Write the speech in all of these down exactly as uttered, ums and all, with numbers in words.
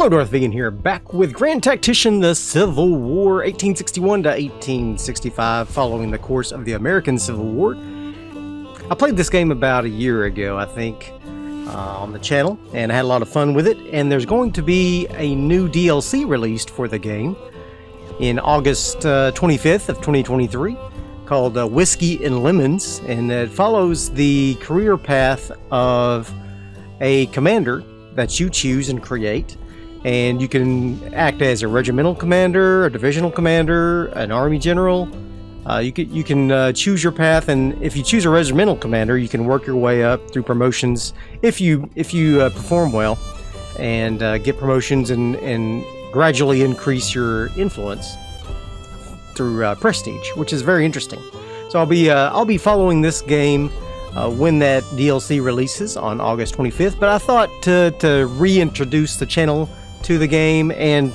Hello, DarthVegan here, back with Grand Tactician The Civil War, eighteen sixty-one to eighteen sixty-five, following the course of the American Civil War. I played this game about a year ago, I think, uh, on the channel, and I had a lot of fun with it, and there's going to be a new D L C released for the game in August uh, twenty-fifth of twenty twenty-three, called uh, Whiskey and Lemons, and it follows the career path of a commander that you choose and create. And you can act as a regimental commander, a divisional commander, an army general. Uh, you can, you can uh, choose your path, and if you choose a regimental commander, you can work your way up through promotions if you if you uh, perform well and uh, get promotions and, and gradually increase your influence through uh, prestige, which is very interesting. So I'll be uh, I'll be following this game Uh, when that D L C releases on August twenty-fifth, but I thought to, to reintroduce the channel to the game and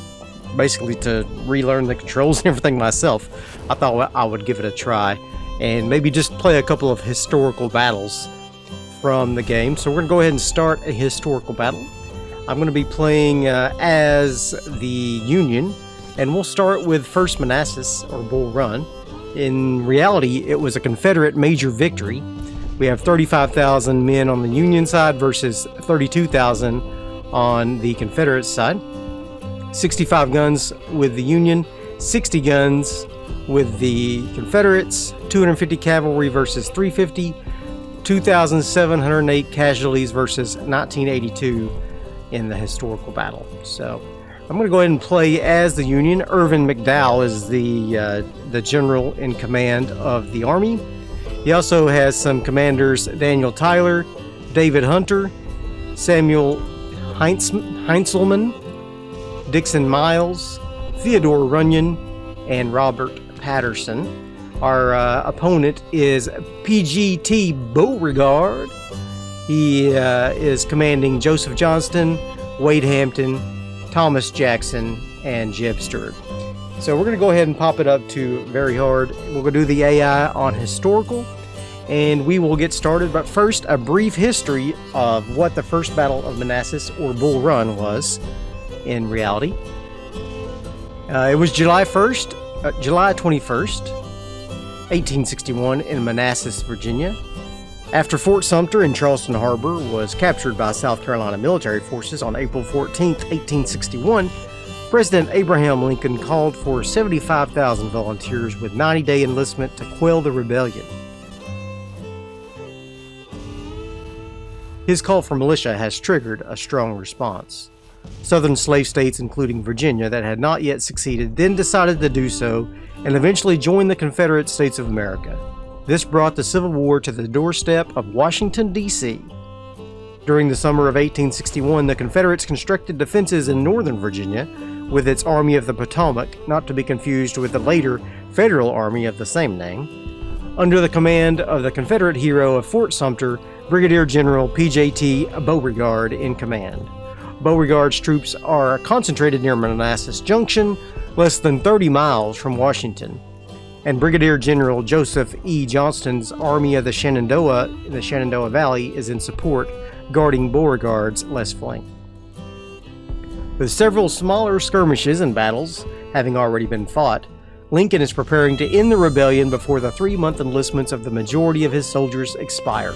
basically to relearn the controls and everything myself, I thought I would give it a try and maybe just play a couple of historical battles from the game. So we're going to go ahead and start a historical battle. I'm going to be playing uh, as the Union, and we'll start with First Manassas, or Bull Run. In reality, it was a Confederate major victory. We have thirty-five thousand men on the Union side versus thirty-two thousand on the Confederate side. sixty-five guns with the Union, sixty guns with the Confederates, two hundred fifty cavalry versus three hundred fifty, two thousand seven hundred eight casualties versus nineteen eighty-two in the historical battle. So I'm going to go ahead and play as the Union. Irvin McDowell is the, uh, the general in command of the Army. He also has some commanders: Daniel Tyler, David Hunter, Samuel Heintzelman, Dixon Miles, Theodore Runyon, and Robert Patterson. Our uh, opponent is P G T Beauregard. He uh, is commanding Joseph Johnston, Wade Hampton, Thomas Jackson, and Jeb Stuart. So we're going to go ahead and pop it up to very hard. We're going to do the A I on historical, and we will get started. But first, a brief history of what the first battle of Manassas, or Bull Run, was in reality. Uh, it was July first, uh, July twenty-first, eighteen sixty-one in Manassas, Virginia. After Fort Sumter in Charleston Harbor was captured by South Carolina military forces on April fourteenth, eighteen sixty-one, President Abraham Lincoln called for seventy-five thousand volunteers with ninety-day enlistment to quell the rebellion. His call for militia has triggered a strong response. Southern slave states, including Virginia, that had not yet succeeded, then decided to do so and eventually joined the Confederate States of America. This brought the Civil War to the doorstep of Washington, D C During the summer of eighteen sixty-one, the Confederates constructed defenses in northern Virginia with its Army of the Potomac, not to be confused with the later Federal Army of the same name, under the command of the Confederate hero of Fort Sumter, Brigadier General P J T Beauregard in command. Beauregard's troops are concentrated near Manassas Junction, less than thirty miles from Washington, and Brigadier General Joseph E. Johnston's Army of the Shenandoah in the Shenandoah Valley is in support, guarding Beauregard's left flank. With several smaller skirmishes and battles having already been fought, Lincoln is preparing to end the rebellion before the three-month enlistments of the majority of his soldiers expire.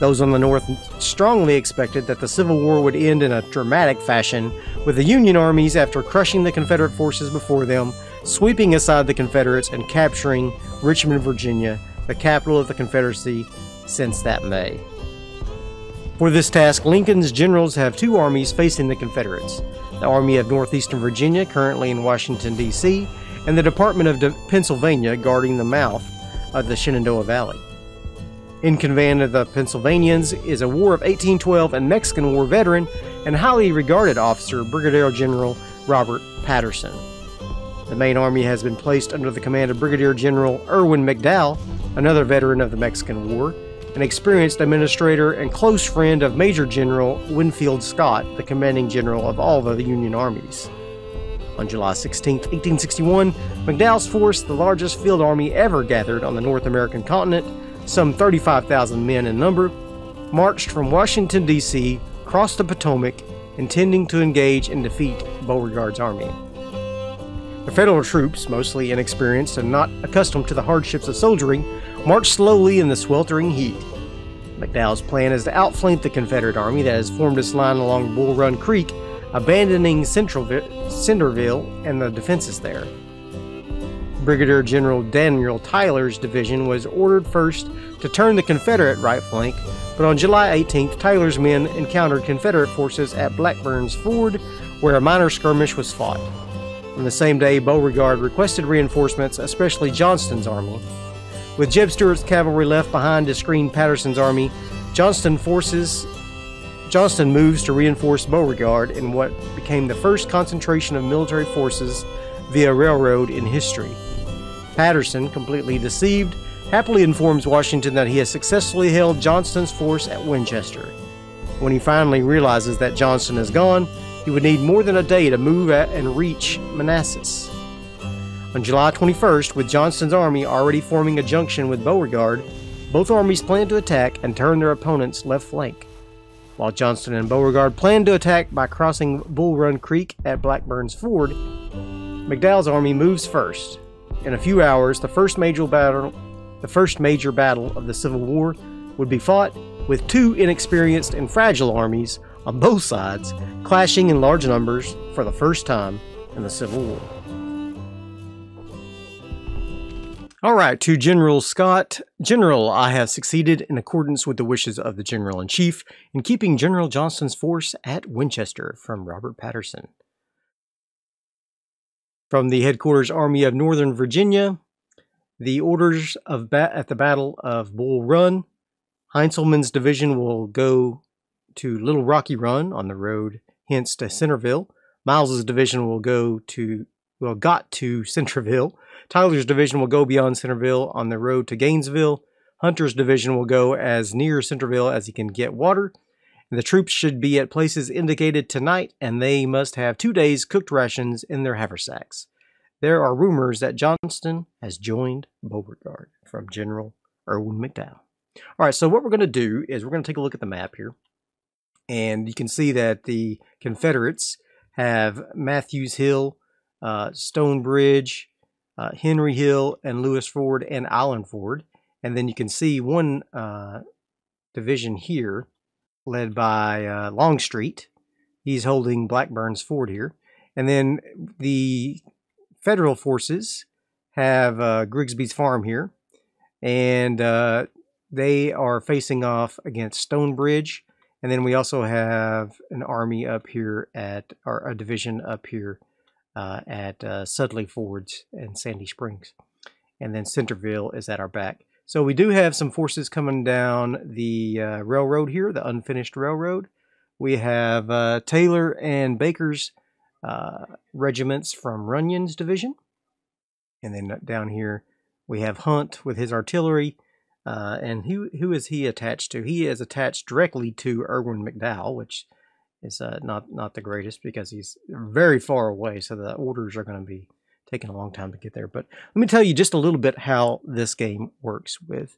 Those on the North strongly expected that the Civil War would end in a dramatic fashion, with the Union armies, after crushing the Confederate forces before them, sweeping aside the Confederates and capturing Richmond, Virginia, the capital of the Confederacy since that May. For this task, Lincoln's generals have two armies facing the Confederates: the Army of Northeastern Virginia, currently in Washington, D C, and the Department of De Pennsylvania, guarding the mouth of the Shenandoah Valley. In command of the Pennsylvanians is a War of eighteen twelve and Mexican War veteran and highly regarded officer, Brigadier General Robert Patterson. The main army has been placed under the command of Brigadier General Irvin McDowell, another veteran of the Mexican War, an experienced administrator and close friend of Major General Winfield Scott, the commanding general of all of the Union armies. On July sixteenth, eighteen sixty-one, McDowell's force, the largest field army ever gathered on the North American continent, some thirty-five thousand men in number, marched from Washington, D C, crossed the Potomac, intending to engage and defeat Beauregard's army. The Federal troops, mostly inexperienced and not accustomed to the hardships of soldiering, marched slowly in the sweltering heat. McDowell's plan is to outflank the Confederate army that has formed its line along Bull Run Creek, abandoning Centreville and the defenses there. Brigadier General Daniel Tyler's division was ordered first to turn the Confederate right flank, but on July eighteenth, Tyler's men encountered Confederate forces at Blackburn's Ford, where a minor skirmish was fought. On the same day, Beauregard requested reinforcements, especially Johnston's army. With Jeb Stuart's cavalry left behind to screen Patterson's army, Johnston forces Johnston moves to reinforce Beauregard in what became the first concentration of military forces via railroad in history. Patterson, completely deceived, happily informs Washington that he has successfully held Johnston's force at Winchester. When he finally realizes that Johnston is gone, he would need more than a day to move at and reach Manassas. On July twenty-first, with Johnston's army already forming a junction with Beauregard, both armies planned to attack and turn their opponent's left flank. While Johnston and Beauregard planned to attack by crossing Bull Run Creek at Blackburn's Ford, McDowell's army moves first. In a few hours, the first major battle, the first major battle of the Civil War would be fought, with two inexperienced and fragile armies on both sides, clashing in large numbers for the first time in the Civil War. All right, to General Scott. General, I have succeeded, in accordance with the wishes of the General-in-Chief, in keeping General Johnston's force at Winchester, from Robert Patterson. From the Headquarters Army of Northern Virginia, the orders of bat at the Battle of Bull Run. Heintzelman's division will go to Little Rocky Run on the road hence to Centreville. Miles's division will go to well got to Centreville. Tyler's division will go beyond Centreville on the road to Gainesville. Hunter's division will go as near Centreville as he can get water. And the troops should be at places indicated tonight, and they must have two days' cooked rations in their haversacks. There are rumors that Johnston has joined Beauregard, from General Irwin McDowell. All right, so what we're going to do is we're going to take a look at the map here. And you can see that the Confederates have Matthews Hill, uh, Stonebridge, uh, Henry Hill, and Lewis Ford, and Island Ford. And then you can see one uh, division here led by uh, Longstreet. He's holding Blackburn's Ford here. And then the Federal forces have uh, Grigsby's Farm here. And uh, they are facing off against Stonebridge. And then we also have an army up here at, or a division up here uh, at uh, Sudley Ford's and Sandy Springs. And then Centreville is at our back. So we do have some forces coming down the uh, railroad here, the unfinished railroad. We have uh, Taylor and Baker's uh, regiments from Runyon's division. And then down here we have Hunt with his artillery. Uh, and who who is he attached to? He is attached directly to Irwin McDowell, which is uh, not not the greatest because he's very far away. So the orders are going to be taking a long time to get there. But let me tell you just a little bit how this game works with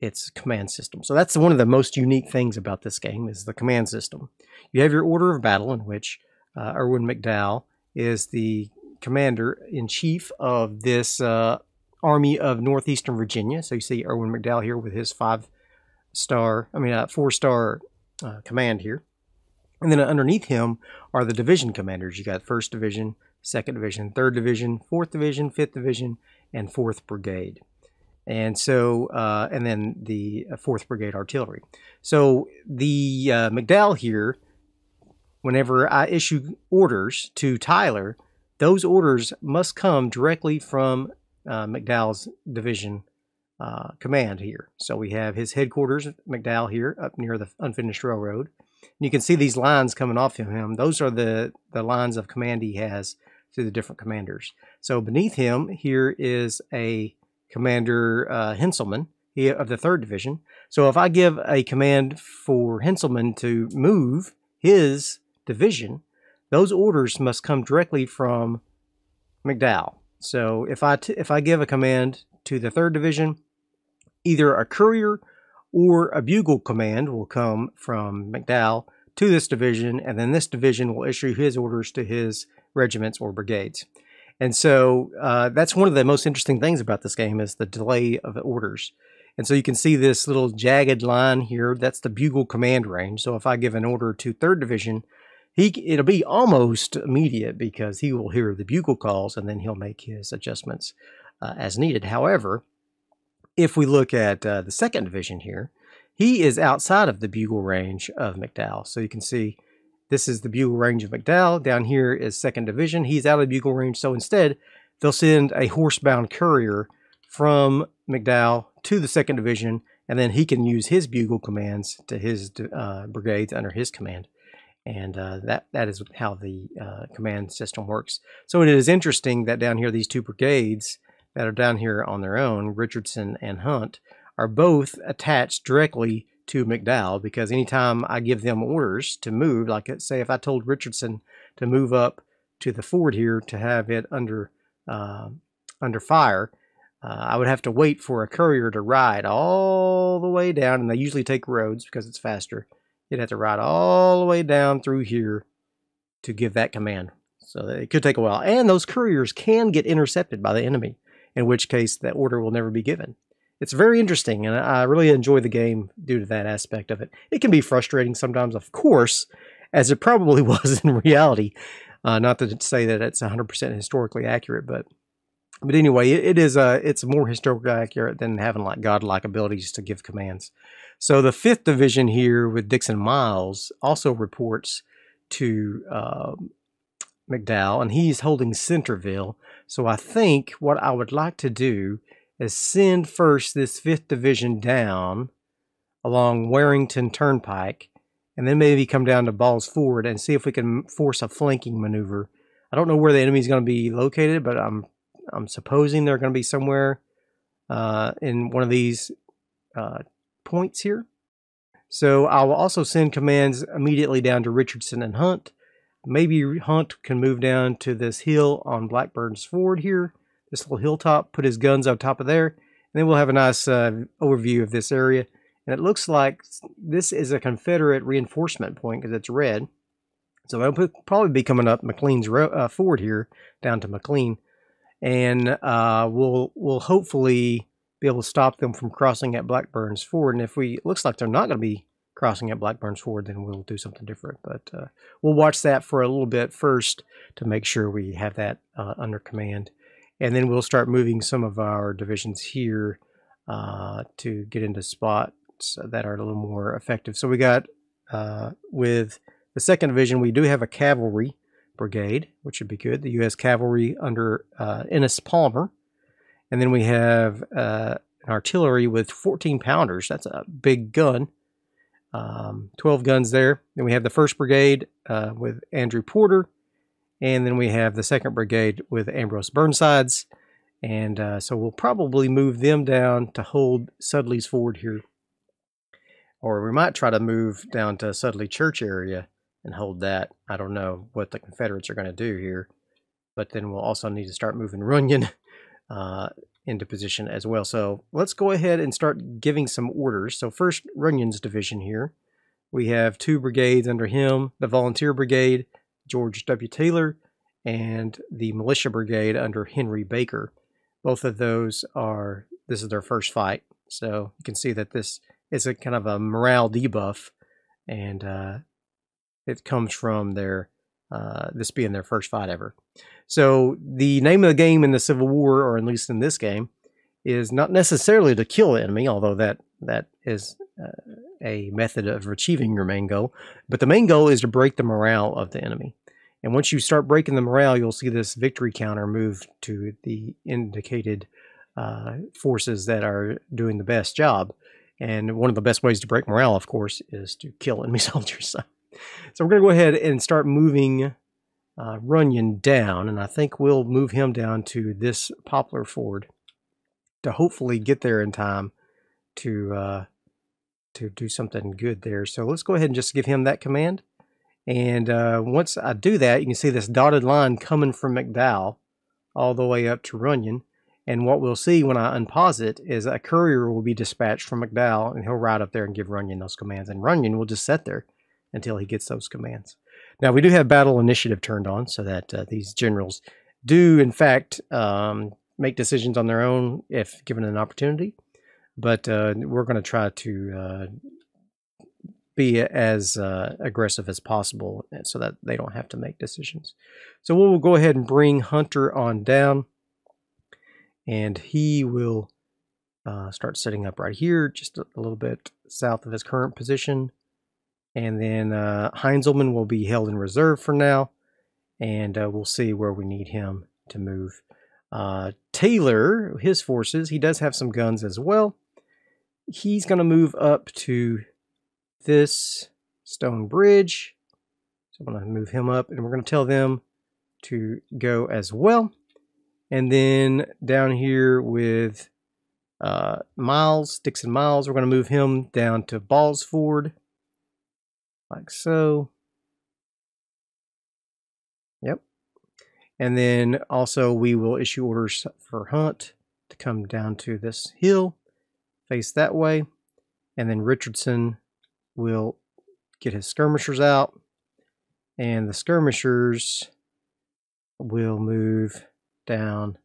its command system. So that's one of the most unique things about this game is the command system. You have your order of battle in which uh, Irwin McDowell is the commander-in-chief of this Uh, Army of Northeastern Virginia. So you see Irwin McDowell here with his five-star, I mean, uh, four-star uh, command here. And then underneath him are the division commanders. You got first Division, second Division, third Division, fourth Division, fifth Division, and fourth Brigade. And so, uh, and then the fourth Brigade Artillery. So the uh, McDowell here, whenever I issue orders to Tyler, those orders must come directly from Uh, McDowell's division uh, command here. So we have his headquarters, McDowell, here up near the unfinished railroad. And you can see these lines coming off of him. Those are the, the lines of command he has to the different commanders. So beneath him here is a commander, uh, Heintzelman, he, of the third Division. So if I give a command for Heintzelman to move his division, those orders must come directly from McDowell. So if I, t if I give a command to the third Division, either a courier or a bugle command will come from McDowell to this division, and then this division will issue his orders to his regiments or brigades. And so uh, that's one of the most interesting things about this game is the delay of orders. And so you can see this little jagged line here. That's the bugle command range. So if I give an order to third Division, he it'll be almost immediate because he will hear the bugle calls and then he'll make his adjustments uh, as needed. However, if we look at uh, the second Division here, he is outside of the bugle range of McDowell. So you can see this is the bugle range of McDowell. Down here is second Division. He's out of the bugle range. So instead, they'll send a horsebound courier from McDowell to the second Division, and then he can use his bugle commands to his uh, brigades under his command. And uh, that, that is how the uh, command system works. So it is interesting that down here, these two brigades that are down here on their own, Richardson and Hunt, are both attached directly to McDowell, because anytime I give them orders to move, like say if I told Richardson to move up to the ford here to have it under, uh, under fire, Uh, I would have to wait for a courier to ride all the way down, and they usually take roads because it's faster. You'd have to ride all the way down through here to give that command. So it could take a while. And those couriers can get intercepted by the enemy, in which case that order will never be given. It's very interesting, and I really enjoy the game due to that aspect of it. It can be frustrating sometimes, of course, as it probably was in reality. Uh, not to say that it's one hundred percent historically accurate, but... But anyway, it is a, it's more historically accurate than having like godlike abilities to give commands. So the fifth Division here with Dixon Miles also reports to uh, McDowell, and he's holding Centreville. So I think what I would like to do is send first this fifth Division down along Warrington Turnpike, and then maybe come down to Ball's Ford and see if we can force a flanking maneuver. I don't know where the enemy is going to be located, but I'm I'm supposing they're going to be somewhere uh, in one of these uh, points here. So I will also send commands immediately down to Richardson and Hunt. Maybe Hunt can move down to this hill on Blackburn's Ford here, this little hilltop, put his guns on top of there, and then we'll have a nice uh, overview of this area. And it looks like this is a Confederate reinforcement point because it's red. So it'll probably be coming up McLean's uh, Ford here, down to McLean. And uh, we'll we'll hopefully be able to stop them from crossing at Blackburn's Ford. And if we it looks like they're not going to be crossing at Blackburn's Ford, then we'll do something different. But uh, we'll watch that for a little bit first to make sure we have that uh, under command, and then we'll start moving some of our divisions here uh, to get into spots that are a little more effective. So we got uh, with the second Division, we do have a cavalry brigade, which would be good. The U S Cavalry under uh, Ennis Palmer. And then we have uh, an artillery with fourteen pounders. That's a big gun. Um, twelve guns there. Then we have the first Brigade uh, with Andrew Porter. And then we have the second Brigade with Ambrose Burnsides. And uh, so we'll probably move them down to hold Sudley's Ford here. Or we might try to move down to Sudley Church area and hold that. I don't know what the Confederates are going to do here, but then we'll also need to start moving Runyon uh, into position as well. So let's go ahead and start giving some orders. So first, Runyon's division here. We have two brigades under him, the Volunteer Brigade, George W. Taylor, and the Militia Brigade under Henry Baker. Both of those are, this is their first fight. So you can see that this is a kind of a morale debuff, and uh, it comes from their, uh, this being their first fight ever. So the name of the game in the Civil War, or at least in this game, is not necessarily to kill the enemy, although that, that is uh, a method of achieving your main goal. But the main goal is to break the morale of the enemy. And once you start breaking the morale, you'll see this victory counter move to the indicated uh, forces that are doing the best job. And one of the best ways to break morale, of course, is to kill enemy soldiers. So. So we're going to go ahead and start moving uh, Runyon down, and I think we'll move him down to this Poplar Ford to hopefully get there in time to uh, to do something good there. So let's go ahead and just give him that command. And uh, once I do that, you can see this dotted line coming from McDowell all the way up to Runyon. And what we'll see when I unpause it is a courier will be dispatched from McDowell, and he'll ride up there and give Runyon those commands. And Runyon will just sit there until he gets those commands. Now, we do have battle initiative turned on so that uh, these generals do, in fact, um, make decisions on their own if given an opportunity. But uh, we're going to try to uh, be as uh, aggressive as possible so that they don't have to make decisions. So we'll go ahead and bring Hunter on down, and he will uh, start setting up right here, just a little bit south of his current position. And then uh, Heintzelman will be held in reserve for now, and uh, we'll see where we need him to move. Uh, Taylor, his forces, he does have some guns as well. He's going to move up to this Stonebridge. So I'm going to move him up, and we're going to tell them to go as well. And then down here with uh, Miles, Dixon Miles, we're going to move him down to Ball's Ford. Like so. Yep. And then also we will issue orders for Hunt to come down to this hill, face that way, and then Richardson will get his skirmishers out, and the skirmishers will move down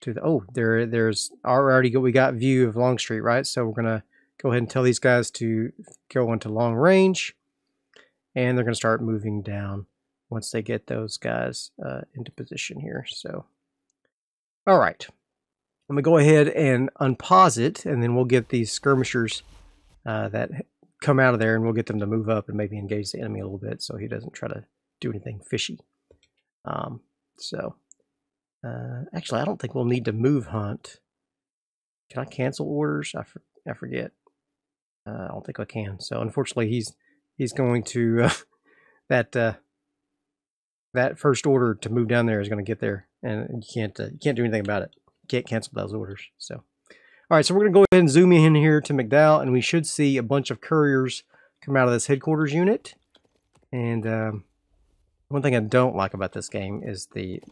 to the oh there there's already we got view of Longstreet, right? So we're gonna go ahead and tell these guys to go into long range. And they're going to start moving down once they get those guys uh, into position here. So, all right. I'm going to go ahead and unpause it, and then we'll get these skirmishers uh, that come out of there, and we'll get them to move up and maybe engage the enemy a little bit so he doesn't try to do anything fishy. Um, so, uh, actually, I don't think we'll need to move Hunt. Can I cancel orders? I, for I forget. Uh, I don't think I can. So, unfortunately, he's... He's going to, uh, that uh, that first order to move down there is going to get there, and you can't uh, you can't do anything about it. You can't cancel those orders. So, all right, so we're going to go ahead and zoom in here to McDowell, and we should see a bunch of couriers come out of this headquarters unit. And um, one thing I don't like about this game is the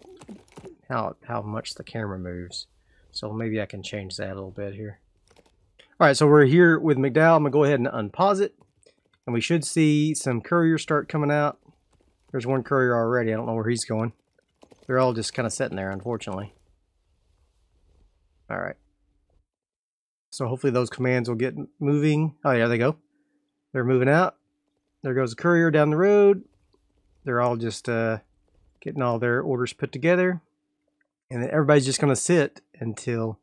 how how much the camera moves. So maybe I can change that a little bit here. All right, so we're here with McDowell. I'm going to go ahead and unpause it. And we should see some couriers start coming out. There's one courier already. I don't know where he's going. They're all just kind of sitting there, unfortunately. All right. So hopefully those commands will get moving. Oh, yeah, they go. They're moving out. There goes a courier down the road. They're all just uh, getting all their orders put together. And then everybody's just going to sit until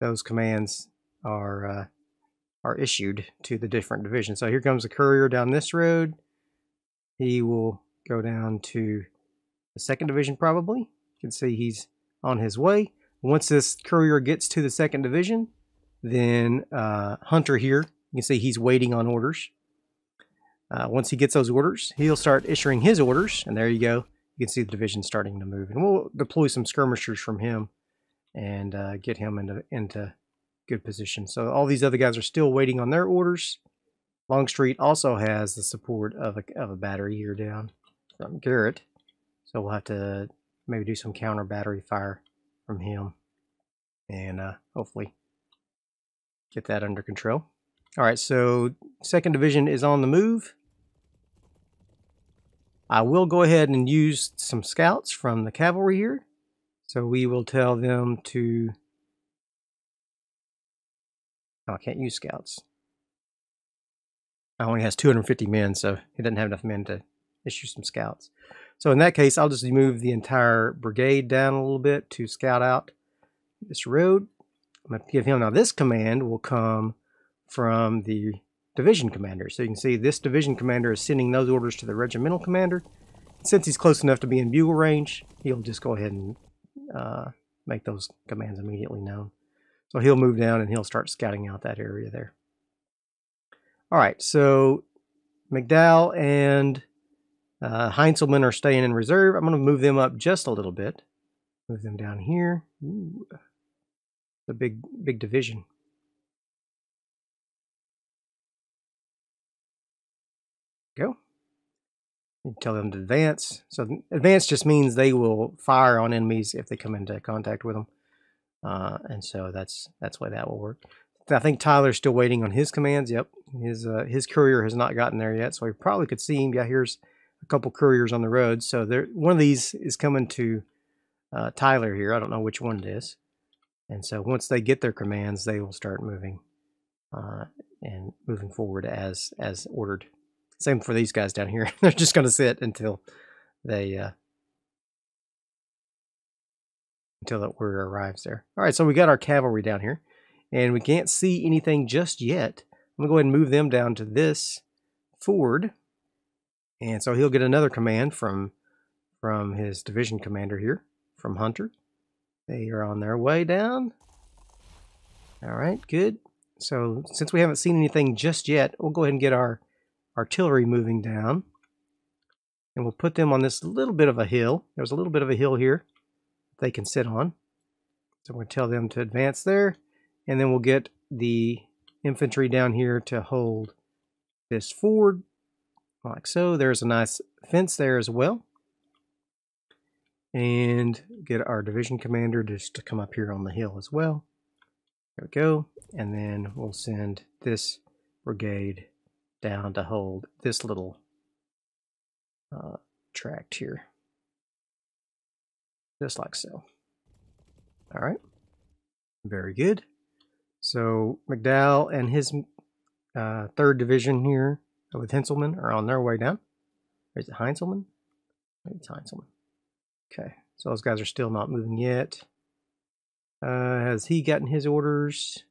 those commands are... Uh, are issued to the different divisions. So here comes a courier down this road. He will go down to the second division probably. You can see he's on his way. Once this courier gets to the second division, then uh, Hunter here, you can see he's waiting on orders. Uh, once he gets those orders, he'll start issuing his orders, and there you go. You can see the division starting to move, and we'll deploy some skirmishers from him and uh, get him into into good position. So all these other guys are still waiting on their orders. Longstreet also has the support of a, of a battery here down from Garrett, so we'll have to maybe do some counter battery fire from him and uh, hopefully get that under control. All right, so second division is on the move. I will go ahead and use some scouts from the cavalry here, so we will tell them to... Oh, I can't use scouts. I only has two hundred fifty men, so he doesn't have enough men to issue some scouts. So in that case, I'll just move the entire brigade down a little bit to scout out this road. I'm going to give him... Now this command will come from the division commander. So you can see this division commander is sending those orders to the regimental commander. Since he's close enough to be in bugle range, he'll just go ahead and uh, make those commands immediately known. So he'll move down and he'll start scouting out that area there. All right, so McDowell and uh, Heintzelman are staying in reserve. I'm going to move them up just a little bit. Move them down here. Ooh, the big, big division. Go. You tell them to advance. So advance just means they will fire on enemies if they come into contact with them. Uh, and so that's that's why that will work. I think Tyler's still waiting on his commands. Yep, his uh, his courier has not gotten there yet, so we probably could see him. Yeah, here's a couple couriers on the road. So there, one of these is coming to uh, Tyler here. I don't know which one it is. And so once they get their commands, they will start moving uh, and moving forward as as ordered. Same for these guys down here. They're just going to sit until they uh, until that order arrives there. All right, so we got our cavalry down here. And we can't see anything just yet. I'm going to go ahead and move them down to this Ford. And so he'll get another command from, from his division commander here, from Hunter. They are on their way down. All right, good. So since we haven't seen anything just yet, we'll go ahead and get our artillery moving down. And we'll put them on this little bit of a hill. There's a little bit of a hill here they can sit on. So I'm going to tell them to advance there. And then we'll get the infantry down here to hold this ford, like so. There's a nice fence there as well. And get our division commander just to come up here on the hill as well. There we go. And then we'll send this brigade down to hold this little uh, tract here. Just like so. All right. Very good. So McDowell and his uh, third division here with Heintzelman are on their way down. Or is it Heintzelman? It's Heintzelman. Okay, so those guys are still not moving yet. Uh, has he gotten his orders?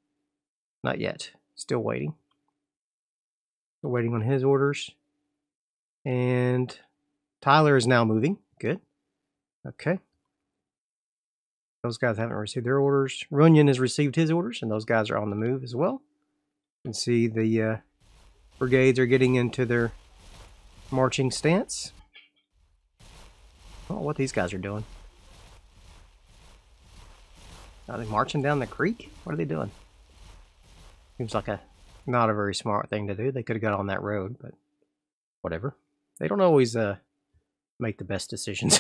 Not yet. Still waiting. Still waiting on his orders. And Tyler is now moving. Good. Okay. Those guys haven't received their orders. Runyon has received his orders, and those guys are on the move as well. You can see the uh, brigades are getting into their marching stance. I don't know what these guys are doing. Are they marching down the creek? What are they doing? Seems like a not a very smart thing to do. They could have got on that road, but whatever. They don't always uh, make the best decisions.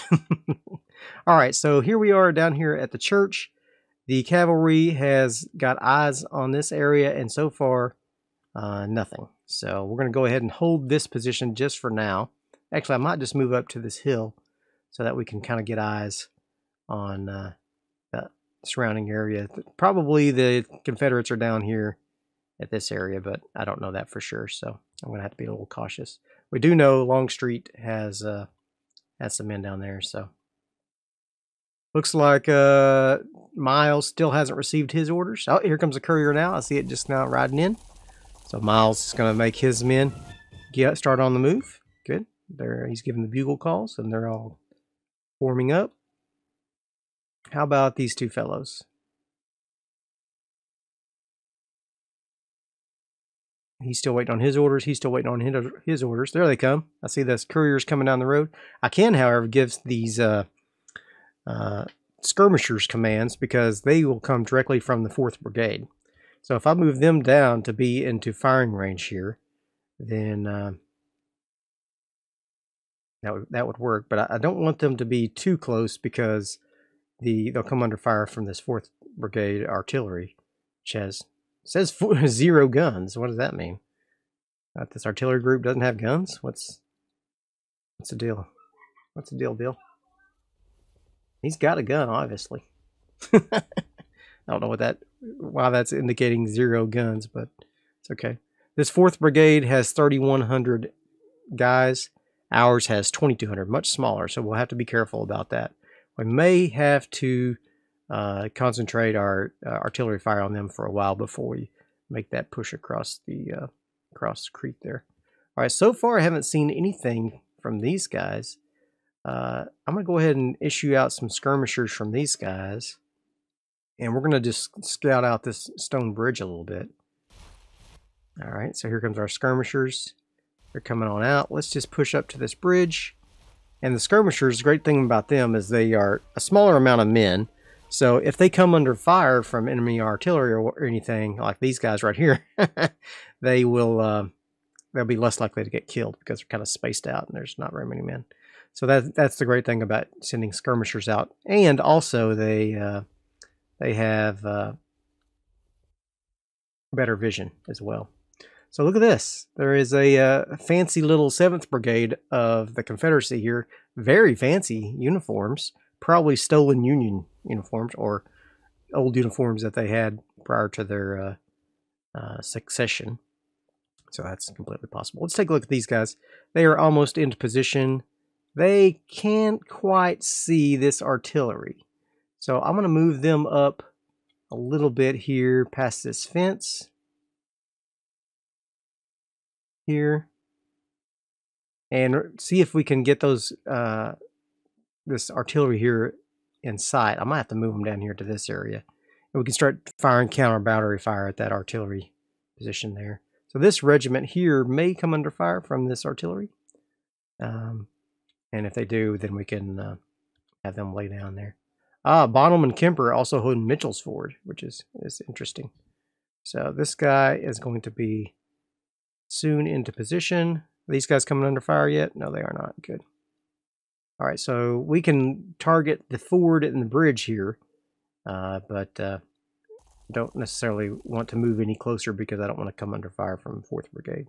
All right, so here we are down here at the church. The cavalry has got eyes on this area, and so far, uh, nothing. So we're going to go ahead and hold this position just for now. Actually, I might just move up to this hill so that we can kind of get eyes on uh, the surrounding area. Probably the Confederates are down here at this area, but I don't know that for sure, so I'm going to have to be a little cautious. We do know Longstreet has, uh, has some men down there, so... Looks like uh, Miles still hasn't received his orders. Oh, here comes a courier now. I see it just now riding in. So Miles is going to make his men get start on the move. Good. There, he's giving the bugle calls, and they're all forming up. How about these two fellows? He's still waiting on his orders. He's still waiting on his orders. There they come. I see those couriers coming down the road. I can, however, give these... Uh, Uh, skirmishers commands because they will come directly from the fourth Brigade. So if I move them down to be into firing range here, then uh, that, would, that would work. But I, I don't want them to be too close because the they'll come under fire from this fourth Brigade artillery, which has, says four, zero guns. What does that mean? Uh, this artillery group doesn't have guns? What's, what's the deal? What's the deal, Bill? He's got a gun, obviously. I don't know what that, why that's indicating zero guns, but it's okay. This fourth Brigade has thirty-one hundred guys. Ours has twenty-two hundred, much smaller, so we'll have to be careful about that. We may have to uh, concentrate our uh, artillery fire on them for a while before we make that push across the, uh, across the creek there. All right, so far I haven't seen anything from these guys. Uh, I'm going to go ahead and issue out some skirmishers from these guys. And we're going to just scout out this stone bridge a little bit. All right, so here comes our skirmishers. They're coming on out. Let's just push up to this bridge. And the skirmishers, the great thing about them is they are a smaller amount of men. So if they come under fire from enemy artillery or anything, like these guys right here, they will uh, they'll be less likely to get killed because they're kind of spaced out and there's not very many men. So that, that's the great thing about sending skirmishers out. And also they uh, they have uh, better vision as well. So look at this. There is a uh, fancy little seventh Brigade of the Confederacy here. Very fancy uniforms, probably stolen Union uniforms or old uniforms that they had prior to their uh, uh, secession. So that's completely possible. Let's take a look at these guys. They are almost into position. They can't quite see this artillery. So I'm going to move them up a little bit here past this fence. Here, and see if we can get those uh, this artillery here in sight. I might have to move them down here to this area, and we can start firing counter battery fire at that artillery position there. So this regiment here may come under fire from this artillery, um, and if they do, then we can uh, have them lay down there. Ah, Bonham and Kemper are also holding Mitchell's Ford, which is is interesting. So this guy is going to be soon into position. Are these guys coming under fire yet? No, they are not. Good. All right, so we can target the ford and the bridge here, uh, but uh, don't necessarily want to move any closer because I don't want to come under fire from fourth Brigade.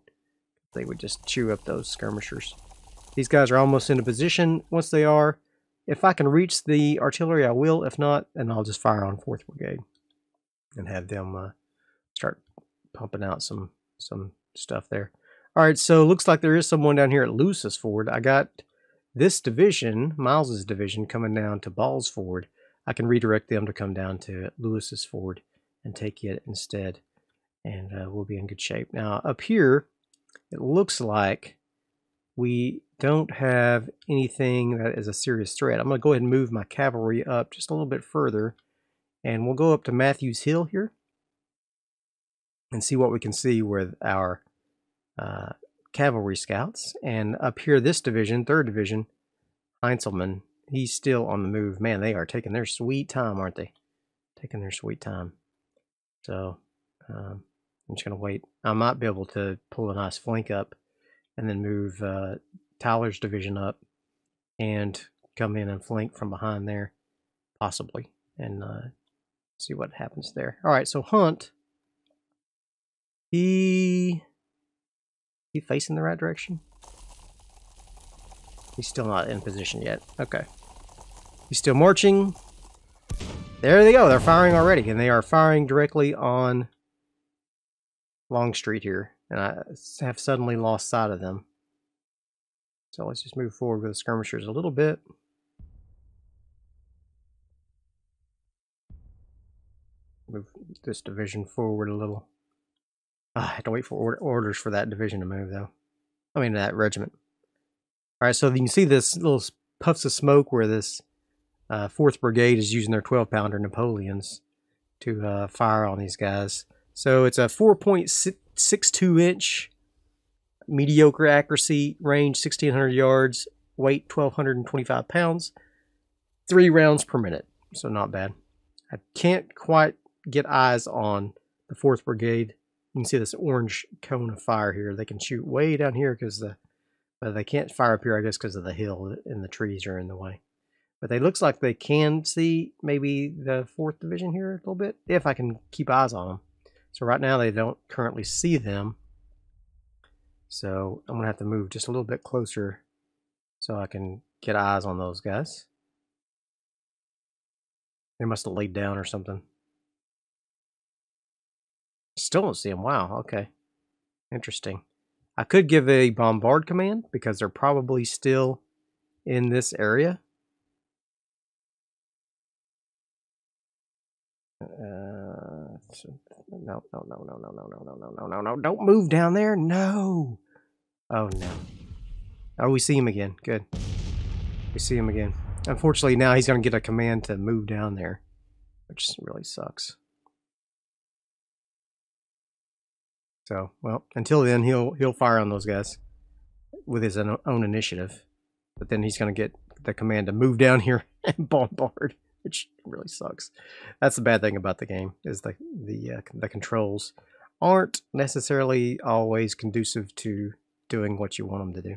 They would just chew up those skirmishers. These guys are almost into position. Once they are, if I can reach the artillery, I will. If not, then I'll just fire on fourth Brigade and have them uh, start pumping out some some. stuff there. All right, so looks like there is someone down here at Lewis's Ford. I got this division, Miles's division, coming down to Ball's Ford. I can redirect them to come down to Lewis's Ford and take it instead, and uh, we'll be in good shape. Now up here, it looks like we don't have anything that is a serious threat. I'm going to go ahead and move my cavalry up just a little bit further, and we'll go up to Matthews Hill here and see what we can see with our uh, cavalry scouts. And up here, this division, third Division, Heintzelman, he's still on the move. Man, they are taking their sweet time, aren't they? Taking their sweet time. So um, I'm just going to wait. I might be able to pull a nice flank up and then move uh, Tyler's division up and come in and flank from behind there, possibly, and uh, see what happens there. All right, so Hunt... He, he facing the right direction? He's still not in position yet. Okay. He's still marching. There they go. They're firing already, and they are firing directly on Longstreet here. And I have suddenly lost sight of them. So let's just move forward with the skirmishers a little bit. Move this division forward a little. Uh, I had to wait for order, orders for that division to move, though. I mean, that regiment. All right, so you can see this little puffs of smoke where this uh, fourth Brigade is using their twelve-pounder Napoleons to uh, fire on these guys. So it's a four point six two inch mediocre accuracy, range sixteen hundred yards, weight twelve hundred twenty-five pounds, three rounds per minute. So not bad. I can't quite get eyes on the fourth Brigade. You can see this orange cone of fire here. They can shoot way down here because the, but they can't fire up here, I guess, because of the hill and the trees are in the way. But they looks like they can see maybe the fourth Division here a little bit, if I can keep eyes on them. So right now they don't currently see them. So I'm going to have to move just a little bit closer so I can get eyes on those guys. They must have laid down or something. Still don't see them. Wow, okay. Interesting. I could give a bombard command because they're probably still in this area. Uh, no, no, no, no, no, no, no, no, no, no, no, no. Don't move down there. No. Oh, no. Oh, we see him again. Good. We see him again. Unfortunately, now he's going to get a command to move down there, which really sucks. So, well, until then, he'll he'll fire on those guys with his own initiative. But then he's going to get the command to move down here and bombard, which really sucks. That's the bad thing about the game, is the, the, uh, the controls aren't necessarily always conducive to doing what you want them to do.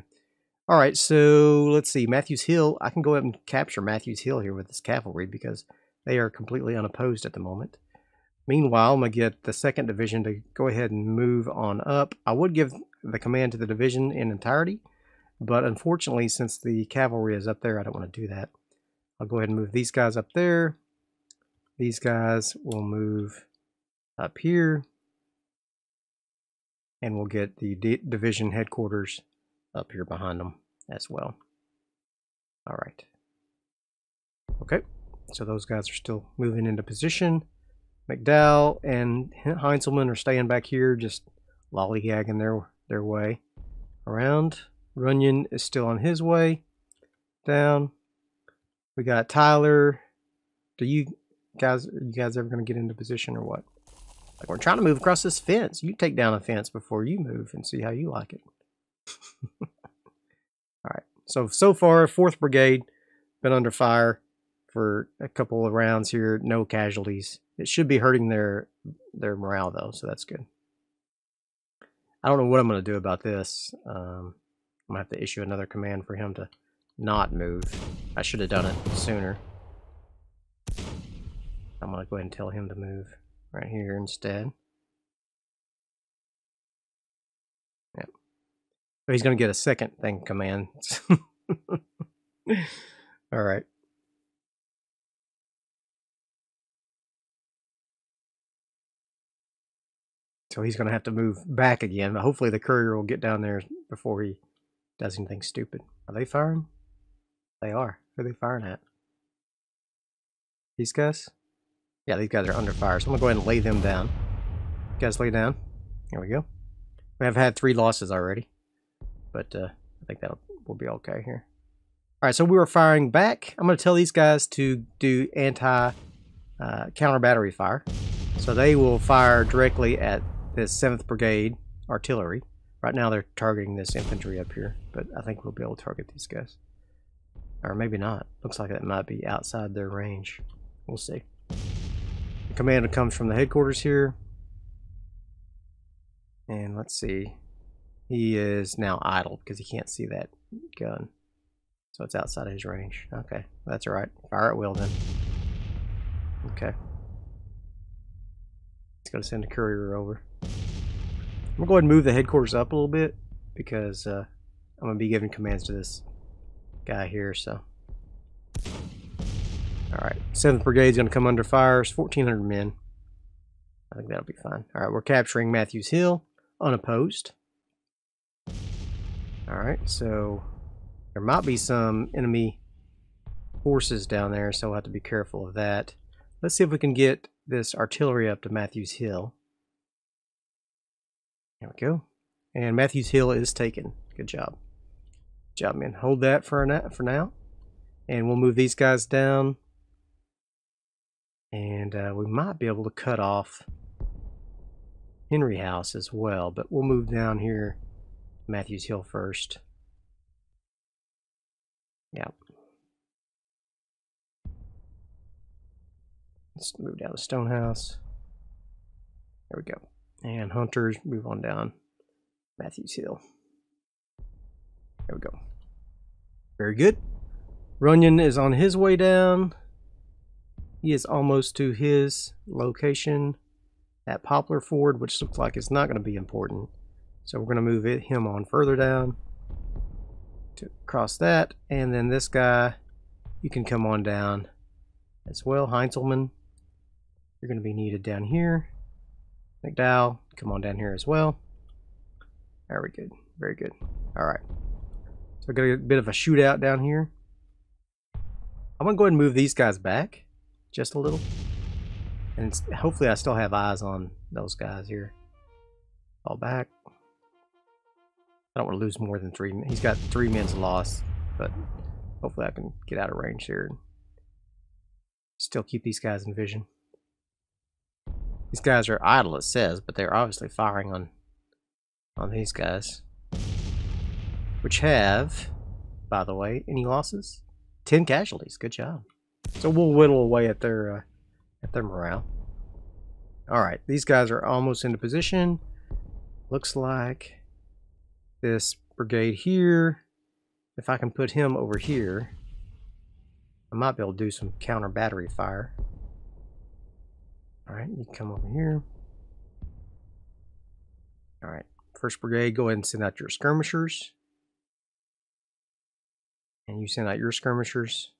All right, so let's see. Matthews Hill, I can go ahead and capture Matthews Hill here with this cavalry because they are completely unopposed at the moment. Meanwhile, I'm going to get the second Division to go ahead and move on up. I would give the command to the Division in entirety, but unfortunately, since the cavalry is up there, I don't want to do that. I'll go ahead and move these guys up there. These guys will move up here. And we'll get the D division headquarters up here behind them as well. All right. Okay. So those guys are still moving into position. McDowell and Heintzelman are staying back here, just lollygagging their, their way around. Runyon is still on his way down. We got Tyler. Do you guys, are you guys ever going to get into position or what? Like, we're trying to move across this fence. You take down a fence before you move and see how you like it. All right. So, so far, fourth Brigade been under fire for a couple of rounds here. No casualties. It should be hurting their, their morale, though, so that's good. I don't know what I'm going to do about this. Um, I'm going to have to issue another command for him to not move. I should have done it sooner. I'm going to go ahead and tell him to move right here instead. Yep. So he's going to get a second thing command. All right. So he's going to have to move back again. But hopefully the courier will get down there before he does anything stupid. Are they firing? They are. Who are they firing at? These guys? Yeah, these guys are under fire, so I'm going to go ahead and lay them down. You guys lay down. There we go. We have had three losses already, but uh, I think that will be okay here. All right, so we were firing back. I'm going to tell these guys to do anti-counter-battery uh, fire. So they will fire directly at this seventh Brigade artillery. Right now they're targeting this infantry up here, but I think we'll be able to target these guys. Or maybe not. Looks like that might be outside their range. We'll see. The command comes from the headquarters here. And let's see. He is now idle because he can't see that gun. So it's outside of his range. Okay, that's all right. Fire at will then. Okay. It's going to send a courier over. I'm going to go ahead and move the headquarters up a little bit because uh, I'm going to be giving commands to this guy here, so. Alright, seventh Brigade's going to come under fire. It's fourteen hundred men. I think that'll be fine. Alright, we're capturing Matthews Hill, unopposed. Alright, so there might be some enemy forces down there, so we'll have to be careful of that. Let's see if we can get this artillery up to Matthews Hill. There we go. And Matthews Hill is taken. Good job. Job, man. Hold that for now, for now, and we'll move these guys down, and uh, we might be able to cut off Henry House as well, but we'll move down here Matthews Hill first. Yep. Let's move down to Stonehouse. There we go. And Hunters, move on down Matthews Hill. There we go. Very good. Runyon is on his way down. He is almost to his location at Poplar Ford, which looks like it's not going to be important. So we're going to move it, him on further down to cross that. And then this guy, you can come on down as well. Heintzelman, you're going to be needed down here. McDowell, come on down here as well. Very good. Very good. All right. So I got a bit of a shootout down here. I'm going to go ahead and move these guys back just a little. And it's, hopefully I still have eyes on those guys here. Fall back. I don't want to lose more than three. He's got three men's loss, but hopefully I can get out of range here and still keep these guys in vision. These guys are idle, it says, but they're obviously firing on, on these guys. Which have, by the way, any losses? ten casualties. Good job. So we'll whittle away at their uh, at their morale. All right, these guys are almost into position. Looks like this brigade here. If I can put him over here, I might be able to do some counter battery fire. Alright, you come over here. Alright, first Brigade, go ahead and send out your skirmishers. And you send out your skirmishers.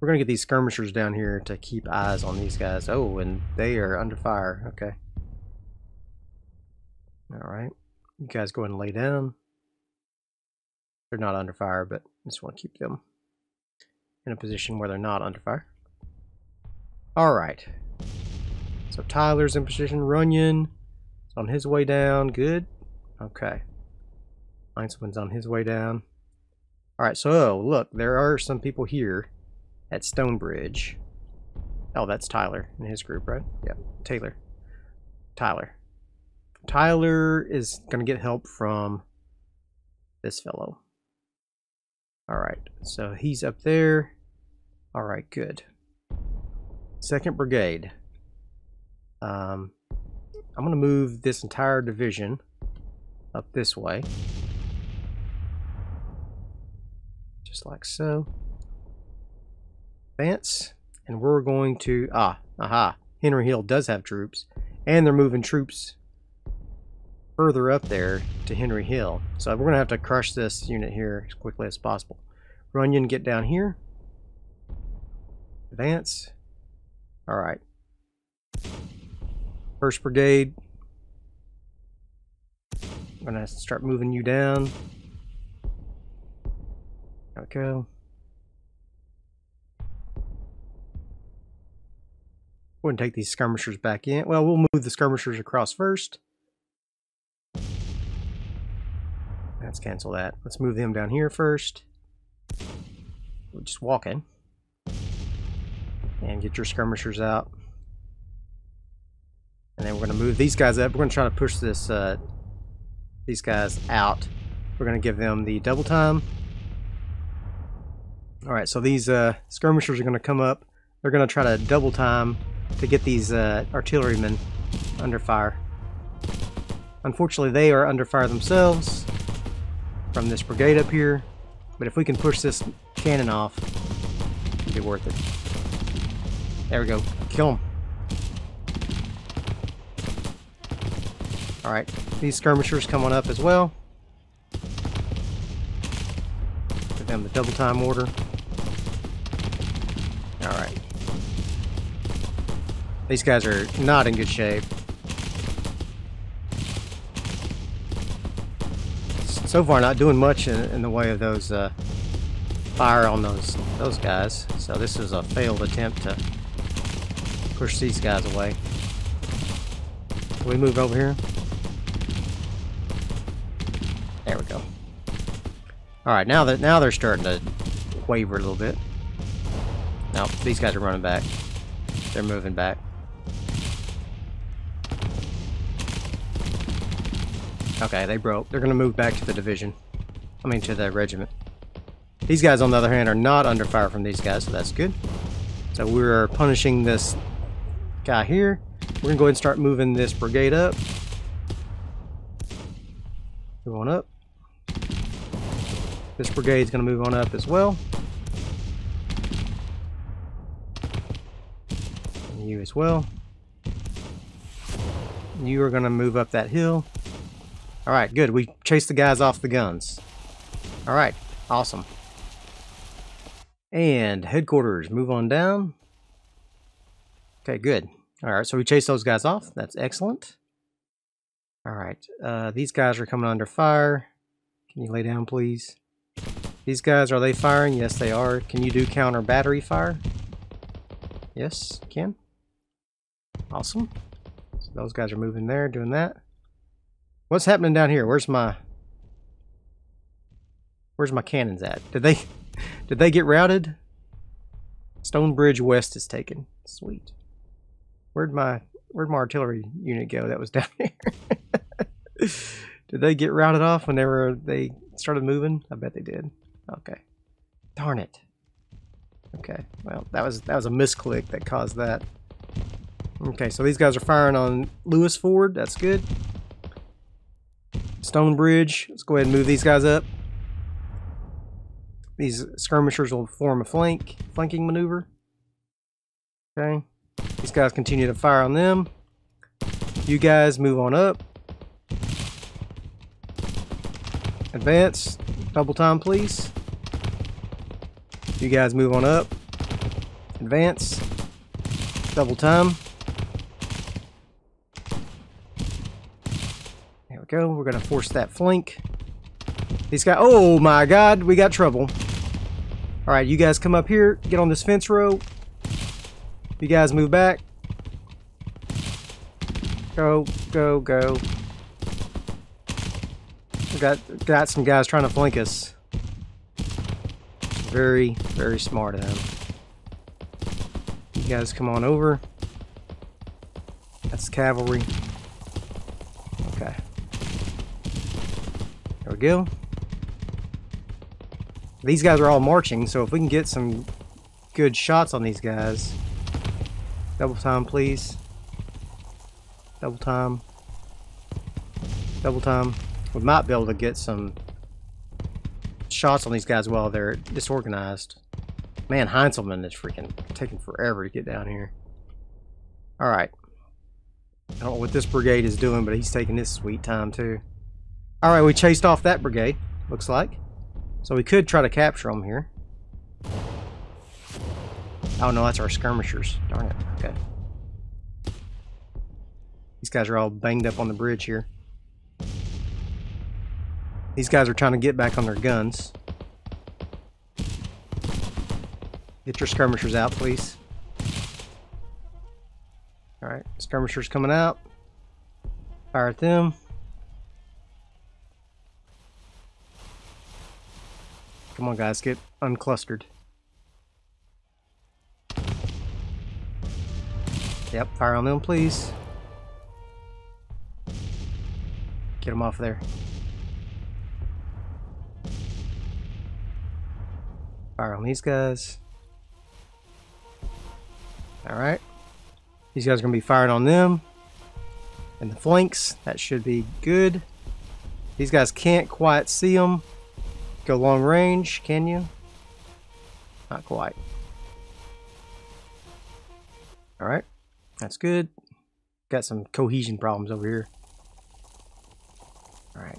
We're going to get these skirmishers down here to keep eyes on these guys. Oh, and they are under fire. Okay. Alright. You guys go ahead and lay down. They're not under fire, but I just want to keep them in a position where they're not under fire. Alright. So Tyler's in position. Runyon is on his way down. Good. Okay. Heintzelman's on his way down. Alright, so look, there are some people here at Stonebridge. Oh, that's Tyler and his group, right? Yeah, Taylor. Tyler. Tyler is going to get help from this fellow. Alright, so he's up there. Alright, good. Second Brigade. Um, I'm going to move this entire division up this way. Just like so. Advance, and we're going to ah aha Henry Hill does have troops, and they're moving troops further up there to Henry Hill, so we're gonna have to crush this unit here as quickly as possible. Runyon, get down here, advance. All right, first Brigade, I'm gonna start moving you down. There we go. Go ahead and take these skirmishers back in. Well, we'll move the skirmishers across first. Let's cancel that. Let's move them down here first. We'll just walk in. And get your skirmishers out. And then we're going to move these guys up. We're going to try to push this, uh, these guys out. We're going to give them the double time. Alright, so these uh, skirmishers are going to come up. They're going to try to double time to get these uh, artillerymen under fire. Unfortunately, they are under fire themselves from this brigade up here, but if we can push this cannon off, it'll be worth it. There we go. Kill them. Alright, these skirmishers come on up as well. Give them the double time order. Alright. These guys are not in good shape. So far, not doing much in, in the way of those uh, fire on those those guys. So this is a failed attempt to push these guys away. Can we move over here? There we go. All right, now that now they're starting to waver a little bit. Now these guys are running back. They're moving back. Okay, they broke. They're going to move back to the division. I mean, to the regiment. These guys, on the other hand, are not under fire from these guys, so that's good. So we're punishing this guy here. We're going to go ahead and start moving this brigade up. Move on up. This brigade's going to move on up as well. And you as well. And you are going to move up that hill. Alright, good. We chased the guys off the guns. Alright, awesome. And headquarters, move on down. Okay, good. Alright, so we chased those guys off. That's excellent. Alright, uh, these guys are coming under fire. Can you lay down, please? These guys, are they firing? Yes, they are. Can you do counter battery fire? Yes, can. Awesome. So those guys are moving there, doing that. What's happening down here? Where's my Where's my cannons at? Did they did they get routed? Stonebridge West is taken. Sweet. Where'd my where'd my artillery unit go that was down here? Did they get routed off whenever they started moving? I bet they did. Okay. Darn it. Okay. Well, that was that was a misclick that caused that. Okay, so these guys are firing on Lewis Ford, that's good. Stonebridge, let's go ahead and move these guys up. These skirmishers will form a flank, flanking maneuver. Okay. These guys continue to fire on them. You guys move on up. Advance. Double time, please. You guys move on up. Advance. Double time. There we go. We're going to force that flank. These guys... Oh my god, we got trouble. Alright, you guys come up here. Get on this fence row. You guys move back. Go, go, go. We got, got some guys trying to flank us. Very, very smart of them. You guys come on over. That's cavalry. Okay. There we go. These guys are all marching, so if we can get some good shots on these guys. Double time, please. Double time. Double time. We might be able to get some shots on these guys while they're disorganized. Man, Heintzelman is freaking taking forever to get down here. Alright. I don't know what this brigade is doing, but he's taking his sweet time too. Alright, we chased off that brigade, looks like. So we could try to capture them here. Oh no, that's our skirmishers. Darn it. Okay. These guys are all banged up on the bridge here. These guys are trying to get back on their guns. Get your skirmishers out, please. Alright, skirmishers coming out. Fire at them. Come on, guys, get unclustered. Yep, fire on them, please. Get them off there. Fire on these guys. Alright. These guys are going to be firing on them. And the flanks. That should be good. These guys can't quite see them. Go long range, can you? Not quite. Alright. That's good. Got some cohesion problems over here. Alright.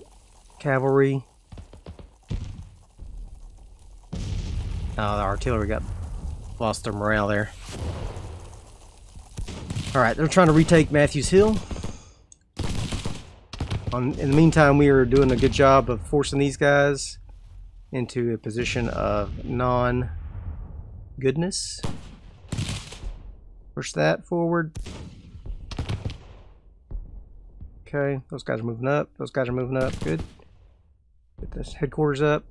Cavalry. Oh, the artillery got lost their morale there. Alright, they're trying to retake Matthews Hill. On, in the meantime, we are doing a good job of forcing these guys into a position of non-goodness. Push that forward. Okay, those guys are moving up. Those guys are moving up. Good. Get this headquarters up.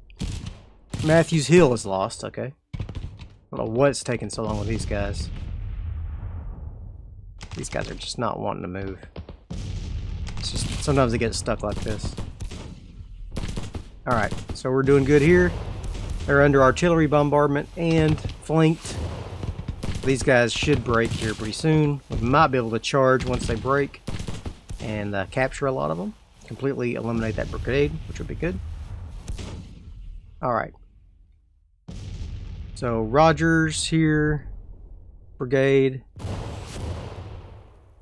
Matthews Hill is lost, okay. I don't know what's taking so long with these guys. These guys are just not wanting to move. It's just sometimes they get stuck like this. Alright, so we're doing good here. They're under artillery bombardment and flanked. These guys should break here pretty soon. We might be able to charge once they break and uh, capture a lot of them. Completely eliminate that brigade, which would be good. Alright. So Rogers here, brigade,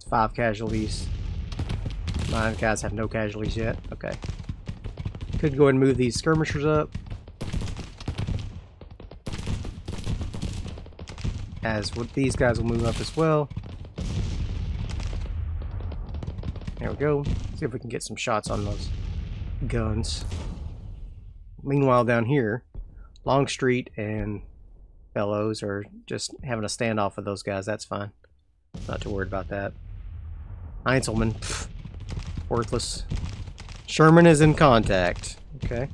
five casualties. Nine guys have no casualties yet. Okay. Could go ahead and move these skirmishers up. As with these guys will move up as well. There we go. See if we can get some shots on those guns. Meanwhile, down here, Longstreet and Fellows are just having a standoff with those guys. That's fine. Not too worried about that. Heintzelman, pff, worthless. Sherman is in contact. Okay.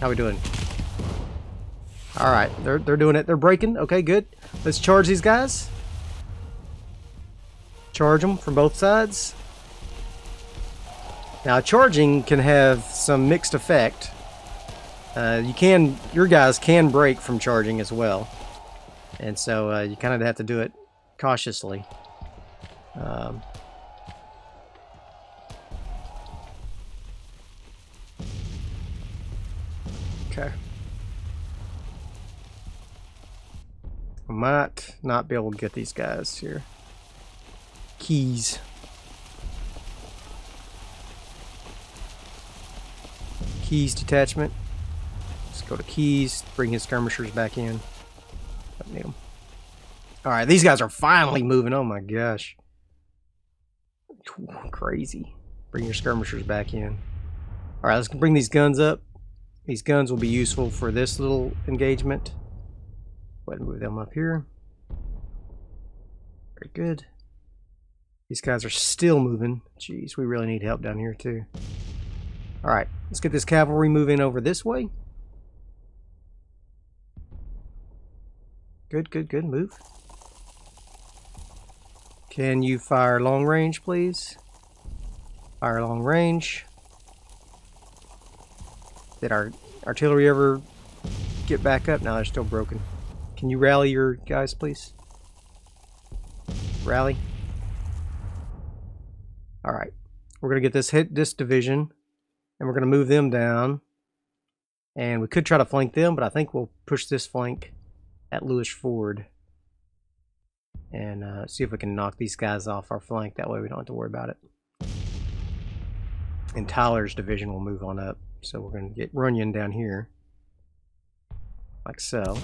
How we doing? All right, they're they're doing it. They're breaking. Okay, good. Let's charge these guys. Charge them from both sides. Now, charging can have some mixed effect. Uh, you can, your guys can break from charging as well, and so uh, you kind of have to do it cautiously. Um, okay, might not be able to get these guys here. Keys. Keys detachment. Let's go to Keys. Bring his skirmishers back in. Don't need them. All right, these guys are finally moving. Oh my gosh. Crazy. Bring your skirmishers back in. All right, let's bring these guns up. These guns will be useful for this little engagement. Go ahead and move them up here. Very good. These guys are still moving. Jeez, we really need help down here too. All right, let's get this cavalry moving over this way. Good, good, good. Move. Can you fire long range, please? Fire long range. Did our artillery ever get back up? No, they're still broken. Can you rally your guys, please? Rally. All right. We're going to get this hit this division, and we're going to move them down. And we could try to flank them, but I think we'll push this flank at Lewis Ford. And uh, see if we can knock these guys off our flank. That way we don't have to worry about it. And Tyler's division will move on up. So we're going to get Runyon down here, like so.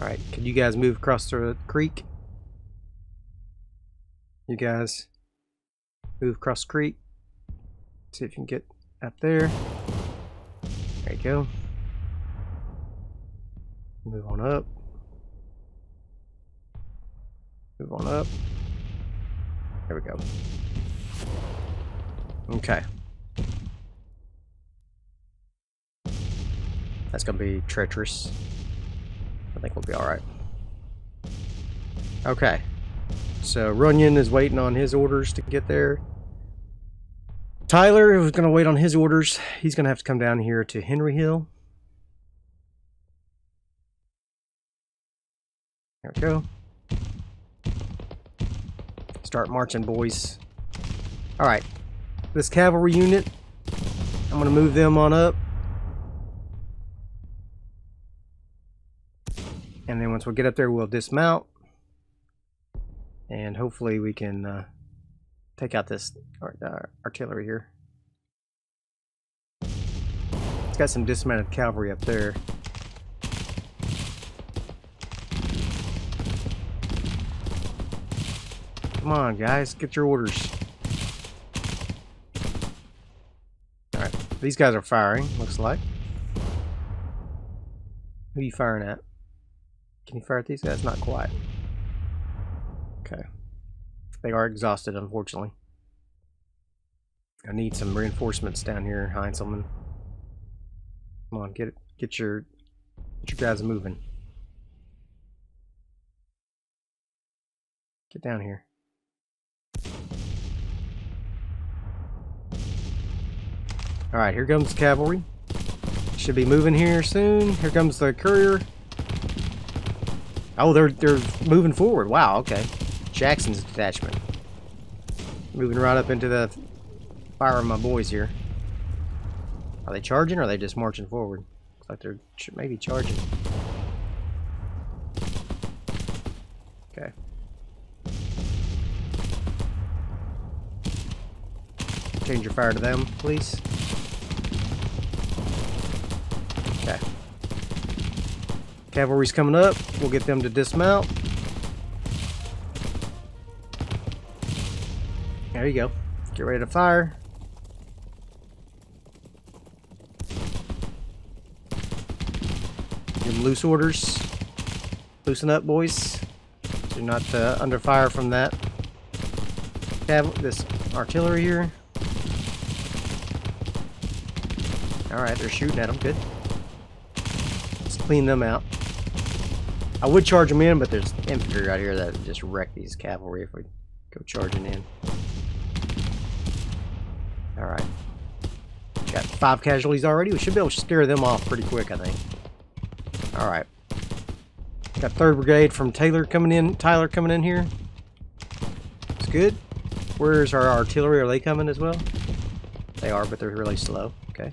Alright, can you guys move across the creek? You guys move across the creek. See if you can get up there. There you go. Move on up. Move on up. There we go. Okay. That's gonna be treacherous. I think we'll be alright. Okay. So Runyon is waiting on his orders to get there. Tyler is gonna wait on his orders. He's gonna have to come down here to Henry Hill. There we go. Start marching, boys. Alright. This cavalry unit, I'm gonna move them on up. And then once we get up there, we'll dismount. And hopefully we can uh, take out this art uh, artillery here. It's got some dismounted cavalry up there. Come on, guys, get your orders. All right, these guys are firing, looks like. Who are you firing at? Can you fire at these guys? Not quite. Okay. They are exhausted, unfortunately. I need some reinforcements down here, Heintzelman. Come on, get it. Get your, get your guys moving. Get down here. All right, here comes the cavalry. Should be moving here soon. Here comes the courier. Oh, they're they're moving forward. Wow, okay. Jackson's detachment. Moving right up into the fire of my boys here. Are they charging or are they just marching forward? Looks like they're ch maybe charging. Okay. Change your fire to them, please. Okay. Cavalry's coming up. We'll get them to dismount. There you go. Get ready to fire. Give them loose orders. Loosen up, boys. Do not uh, under fire from that Cav this artillery here. All right, they're shooting at them. Good. Let's clean them out. I would charge them in, but there's infantry right here that would just wreck these cavalry if we go charging in. Alright. Got five casualties already. We should be able to scare them off pretty quick, I think. Alright. Got third Brigade from Taylor coming in. Tyler coming in here. It's good. Where's our artillery? Are they coming as well? They are, but they're really slow. Okay.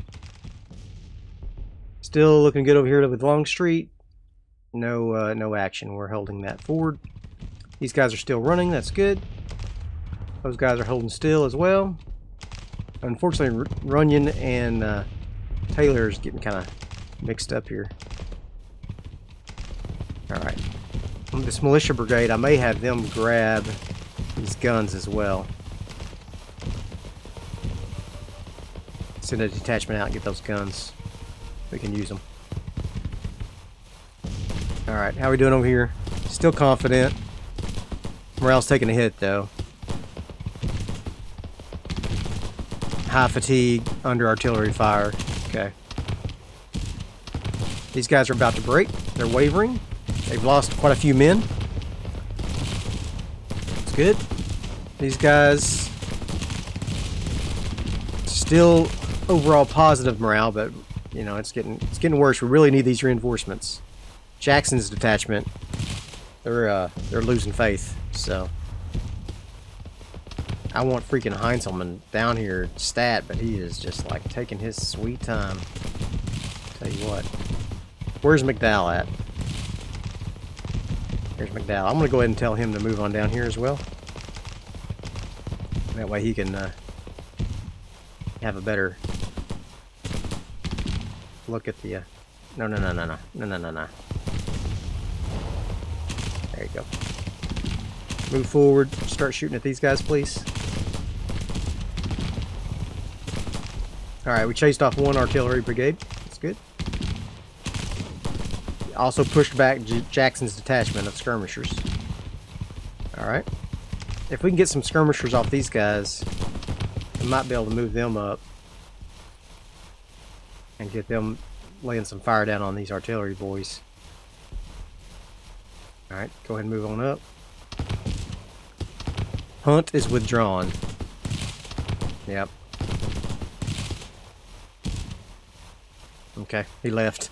Still looking good over here with Longstreet. no uh, no action. We're holding that forward. These guys are still running. That's good. Those guys are holding still as well. Unfortunately, Runyon and uh, Taylor is getting kind of mixed up here. All right. This militia brigade, I may have them grab these guns as well. Send a detachment out and get those guns. We can use them. Alright, how are we doing over here? Still confident. Morale's taking a hit, though. High fatigue, under artillery fire. Okay. These guys are about to break. They're wavering. They've lost quite a few men. It's good. These guys... still... overall positive morale, but you know, it's getting it's getting worse. We really need these reinforcements. Jackson's detachment, they're uh they're losing faith, so I want freaking Heintzelman down here stat, but he is just like taking his sweet time. Tell you what. Where's McDowell at? Here's McDowell. I'm gonna go ahead and tell him to move on down here as well. That way he can uh, have a better look at the uh, no no no no no no no no no there you go. Move forward, start shooting at these guys, please. Alright, we chased off one artillery brigade. That's good. Also pushed back J Jackson's detachment of skirmishers. Alright, if we can get some skirmishers off these guys, we might be able to move them up and get them laying some fire down on these artillery boys. Alright, go ahead and move on up. Hunt is withdrawn. Yep. Okay, he left.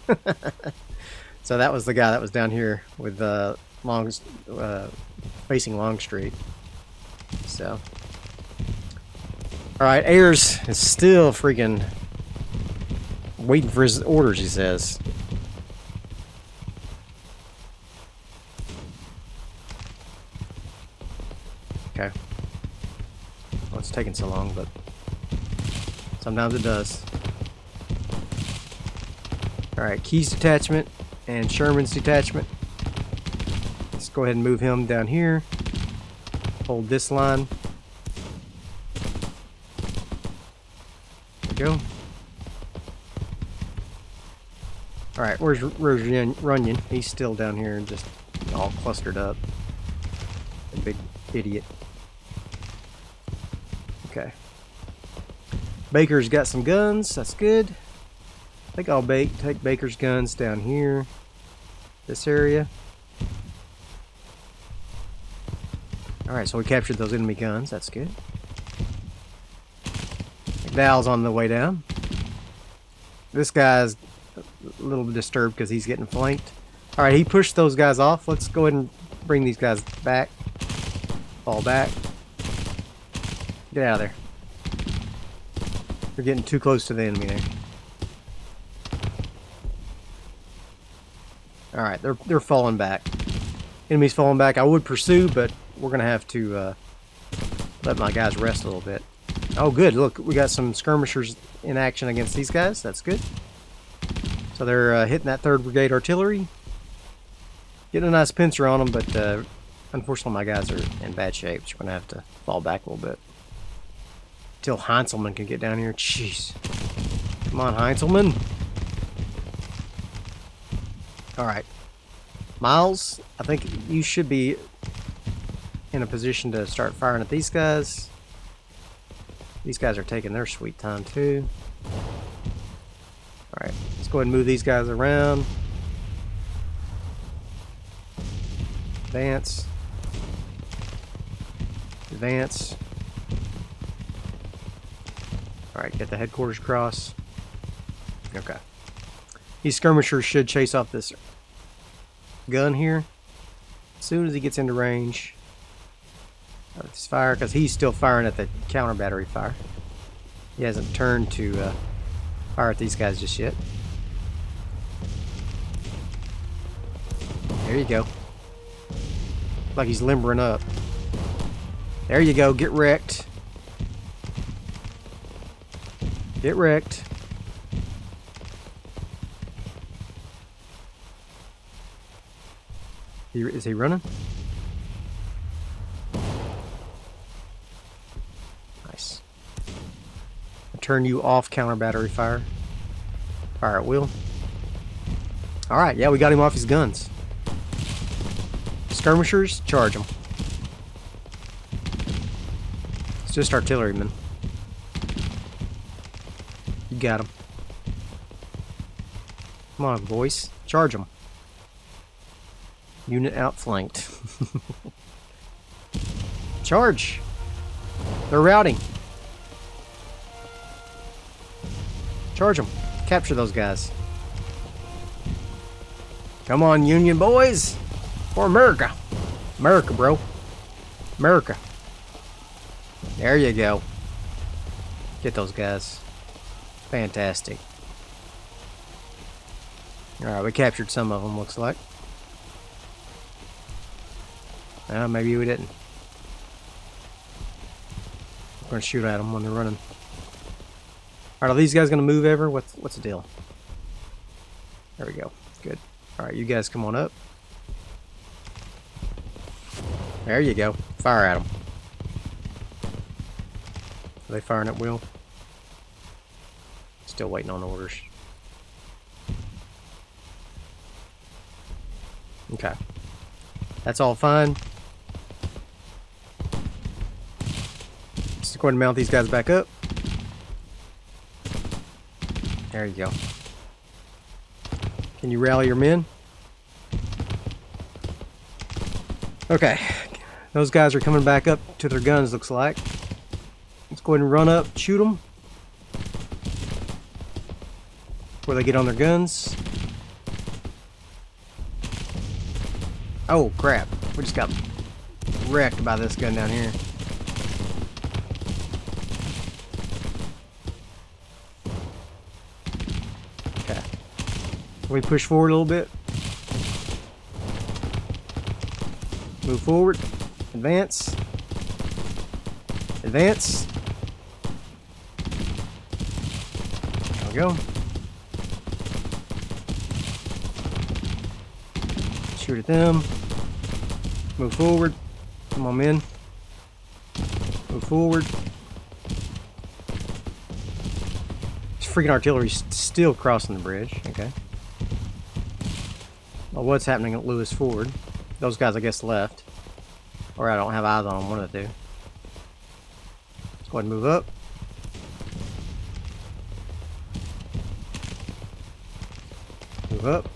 So that was the guy that was down here with uh, long, uh, facing Longstreet. So... alright, Ayers is still freaking waiting for his orders, he says. Okay. Well, it's taking so long, but sometimes it does. Alright, Keys' detachment and Sherman's detachment. Let's go ahead and move him down here. Hold this line. Go. All right, where's, where's Runyon? He's still down here and just all clustered up. A big idiot. Okay. Baker's got some guns. That's good. I think I'll bake, take Baker's guns down here. This area. All right, so we captured those enemy guns. That's good. Dow's on the way down. This guy's a little disturbed because he's getting flanked. Alright, he pushed those guys off. Let's go ahead and bring these guys back. Fall back. Get out of there. You're getting too close to the enemy there. Alright, they're, they're falling back. Enemy's falling back. I would pursue, but we're going to have to uh, let my guys rest a little bit. Oh good, look, we got some skirmishers in action against these guys. That's good. So they're uh, hitting that third Brigade artillery. Getting a nice pincer on them, but uh, unfortunately my guys are in bad shape. So we're going to have to fall back a little bit. Until Heintzelman can get down here. Jeez. Come on, Heintzelman. Alright. Miles, I think you should be in a position to start firing at these guys. These guys are taking their sweet time, too. Alright, let's go ahead and move these guys around. Advance. Advance. Alright, get the headquarters cross. Okay. These skirmishers should chase off this gun here. As soon as he gets into range... let's fire, because he's still firing at the counter battery fire. He hasn't turned to uh, fire at these guys just yet. There you go. Like he's limbering up. There you go. Get wrecked. Get wrecked. He, is he running? Nice. I'll turn you off counter battery fire. Alright, Will. Alright, yeah, we got him off his guns. Skirmishers, charge them. It's just artillerymen. You got him. Come on, boys. Charge them. Unit outflanked. Charge! They're routing. Charge them. Capture those guys. Come on, Union boys! For America! America, bro. America. There you go. Get those guys. Fantastic. Alright, we captured some of them, looks like. Uh, maybe we didn't. We're going to shoot at them when they're running. Alright, are these guys going to move ever? What's, what's the deal? There we go. Good. Alright, you guys come on up. There you go. Fire at them. Are they firing at Will? Still waiting on orders. Okay. That's all fine. Going to mount these guys back up. There you go. Can you rally your men? Okay. Those guys are coming back up to their guns, looks like. Let's go ahead and run up, shoot them. Before they get on their guns. Oh, crap. We just got wrecked by this gun down here. We push forward a little bit. Move forward. Advance. Advance. There we go. Shoot at them. Move forward. Come on, men. Move forward. This freaking artillery's still crossing the bridge. Okay. Well, what's happening at Lewis Ford? Those guys, I guess, left. Or I don't have eyes on them, one of the two. Let's go ahead and move up. Move up.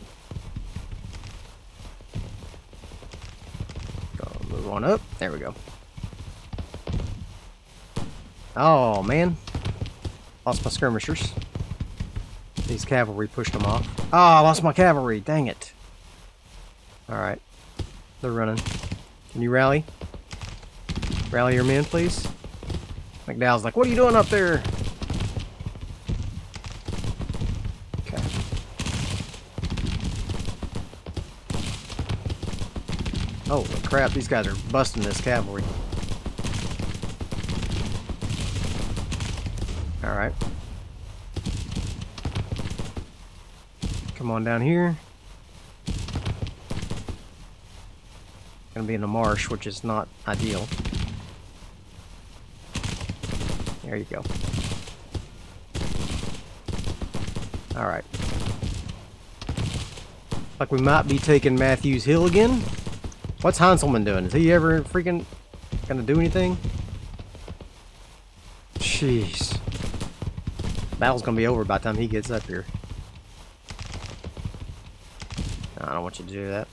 Go move on up. There we go. Oh, man. Lost my skirmishers. These cavalry pushed them off. Oh, I lost my cavalry. Dang it. Alright, they're running. Can you rally? Rally your men, please? McDowell's like, what are you doing up there? Okay. Oh, crap, these guys are busting this cavalry. Alright. Come on down here. Gonna be in the marsh, which is not ideal. There you go. Alright. Like we might be taking Matthews Hill again. What's Heintzelman doing? Is he ever freaking gonna do anything? Jeez. Battle's gonna be over by the time he gets up here. No, I don't want you to do that.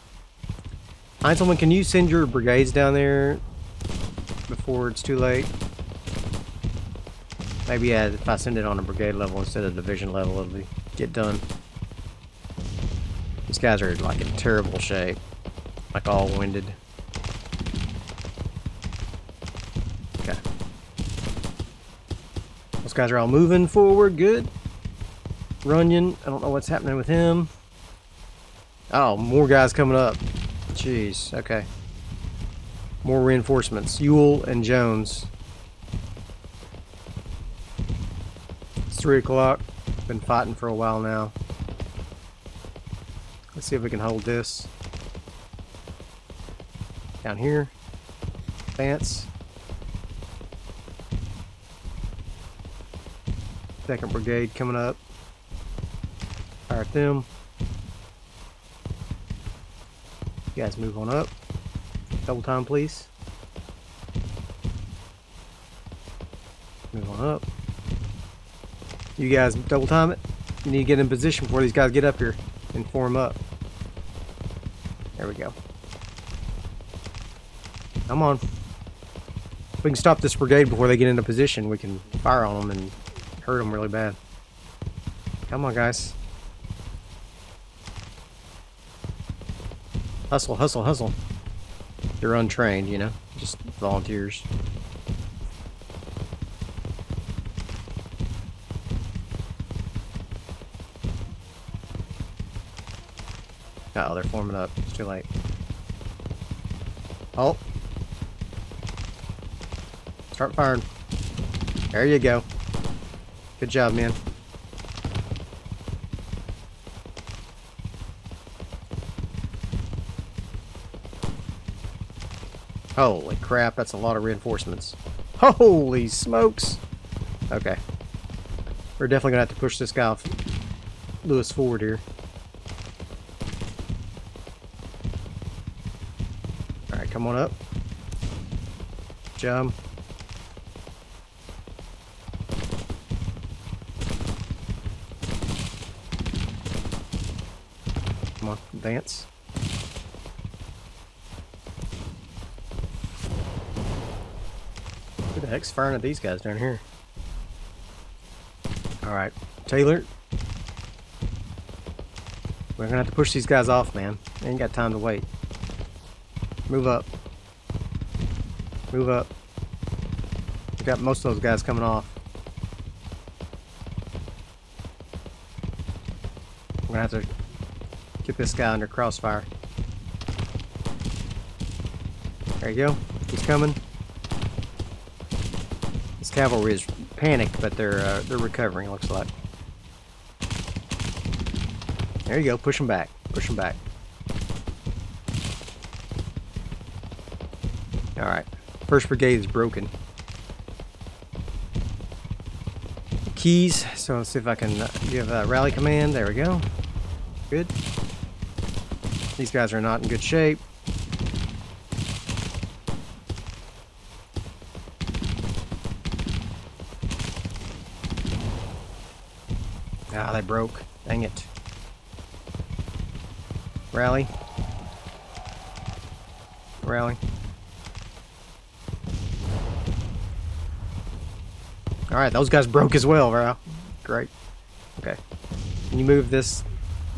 Heintzelman, can you send your brigades down there before it's too late? Maybe yeah, if I send it on a brigade level instead of division level, it'll be, get done. These guys are like in terrible shape, like all winded. Okay. Those guys are all moving forward, good. Runyon, I don't know what's happening with him. Oh, more guys coming up. Jeez, okay. More reinforcements. Ewell and Jones. It's three o'clock. Been fighting for a while now. Let's see if we can hold this. Down here. Advance. Second Brigade coming up. Fire at them. You guys move on up. Double time, please. Move on up. You guys double time it. You need to get in position before these guys get up here and form up. There we go. Come on. If we can stop this brigade before they get into position, we can fire on them and hurt them really bad. Come on, guys. Hustle, hustle, hustle. They're untrained, you know, just volunteers. Uh-oh, they're forming up. It's too late. Halt. Start firing. There you go. Good job, man. Holy crap, that's a lot of reinforcements. Holy smokes! Okay. We're definitely going to have to push this guy off Lewis Ford here. Alright, come on up. Jump. Come on, advance. Heck's firing at these guys down here. Alright, Taylor. We're gonna have to push these guys off, man. They ain't got time to wait. Move up. Move up. We got most of those guys coming off. We're gonna have to get this guy under crossfire. There you go. He's coming. Cavalry is panicked, but they're uh, they're recovering. Looks like. There you go. Push them back. Push them back. All right. First Brigade is broken. Keys. So let's see if I can give a rally command. There we go. Good. These guys are not in good shape. Ah, they broke. Dang it. Rally. Rally. Alright, those guys broke as well, bro. Great. Okay. Can you move this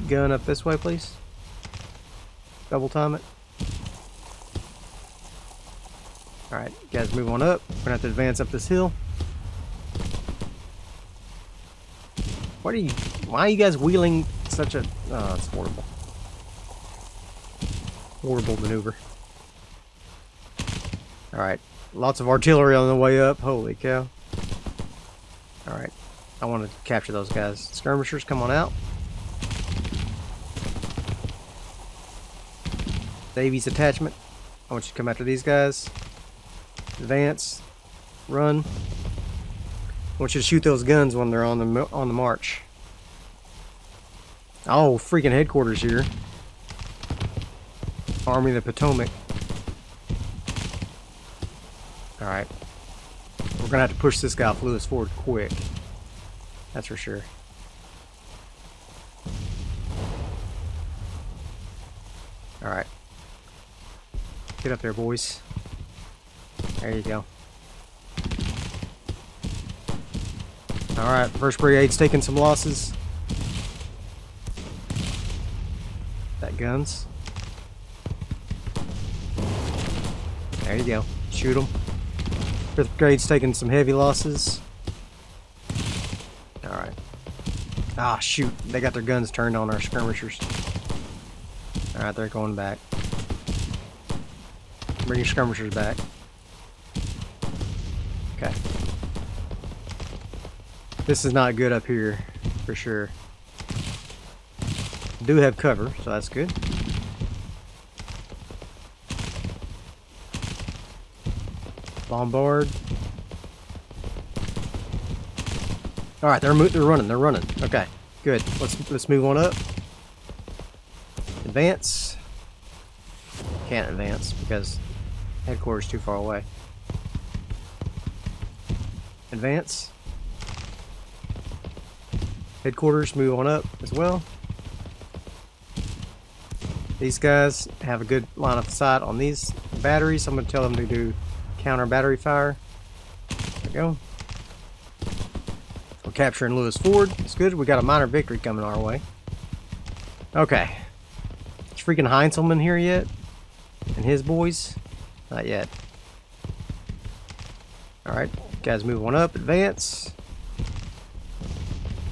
gun up this way, please? Double time it. Alright, guys, move on up. We're gonna have to advance up this hill. What are you, why are you guys wheeling such a, oh, it's horrible. Horrible maneuver. Alright, lots of artillery on the way up, holy cow. Alright, I want to capture those guys. Skirmishers, come on out. Davies' attachment, I want you to come after these guys. Advance, run. I want you to shoot those guns when they're on the on the march. Oh, freaking headquarters here. Army of the Potomac. Alright. We're gonna have to push this guy off Lewis Ford quick. That's for sure. Alright. Get up there, boys. There you go. Alright, First Brigade's taking some losses. That guns. There you go. Shoot them. Fifth Brigade's taking some heavy losses. Alright. Ah, shoot. They got their guns turned on our skirmishers. Alright, they're going back. Bring your skirmishers back. Okay. This is not good up here, for sure. I do have cover, so that's good. Bombard. All right, they're mo they're running, they're running. Okay, good. Let's let's move on up. Advance. Can't advance because headquarters too far away. Advance. Headquarters, move on up as well. These guys have a good line of sight on these batteries. I'm gonna tell them to do counter battery fire. There we go. We're capturing Lewis Ford. It's good. We got a minor victory coming our way. Okay. Is freaking Heintzelman here yet? And his boys? Not yet. Alright. Guys, move on up. Advance.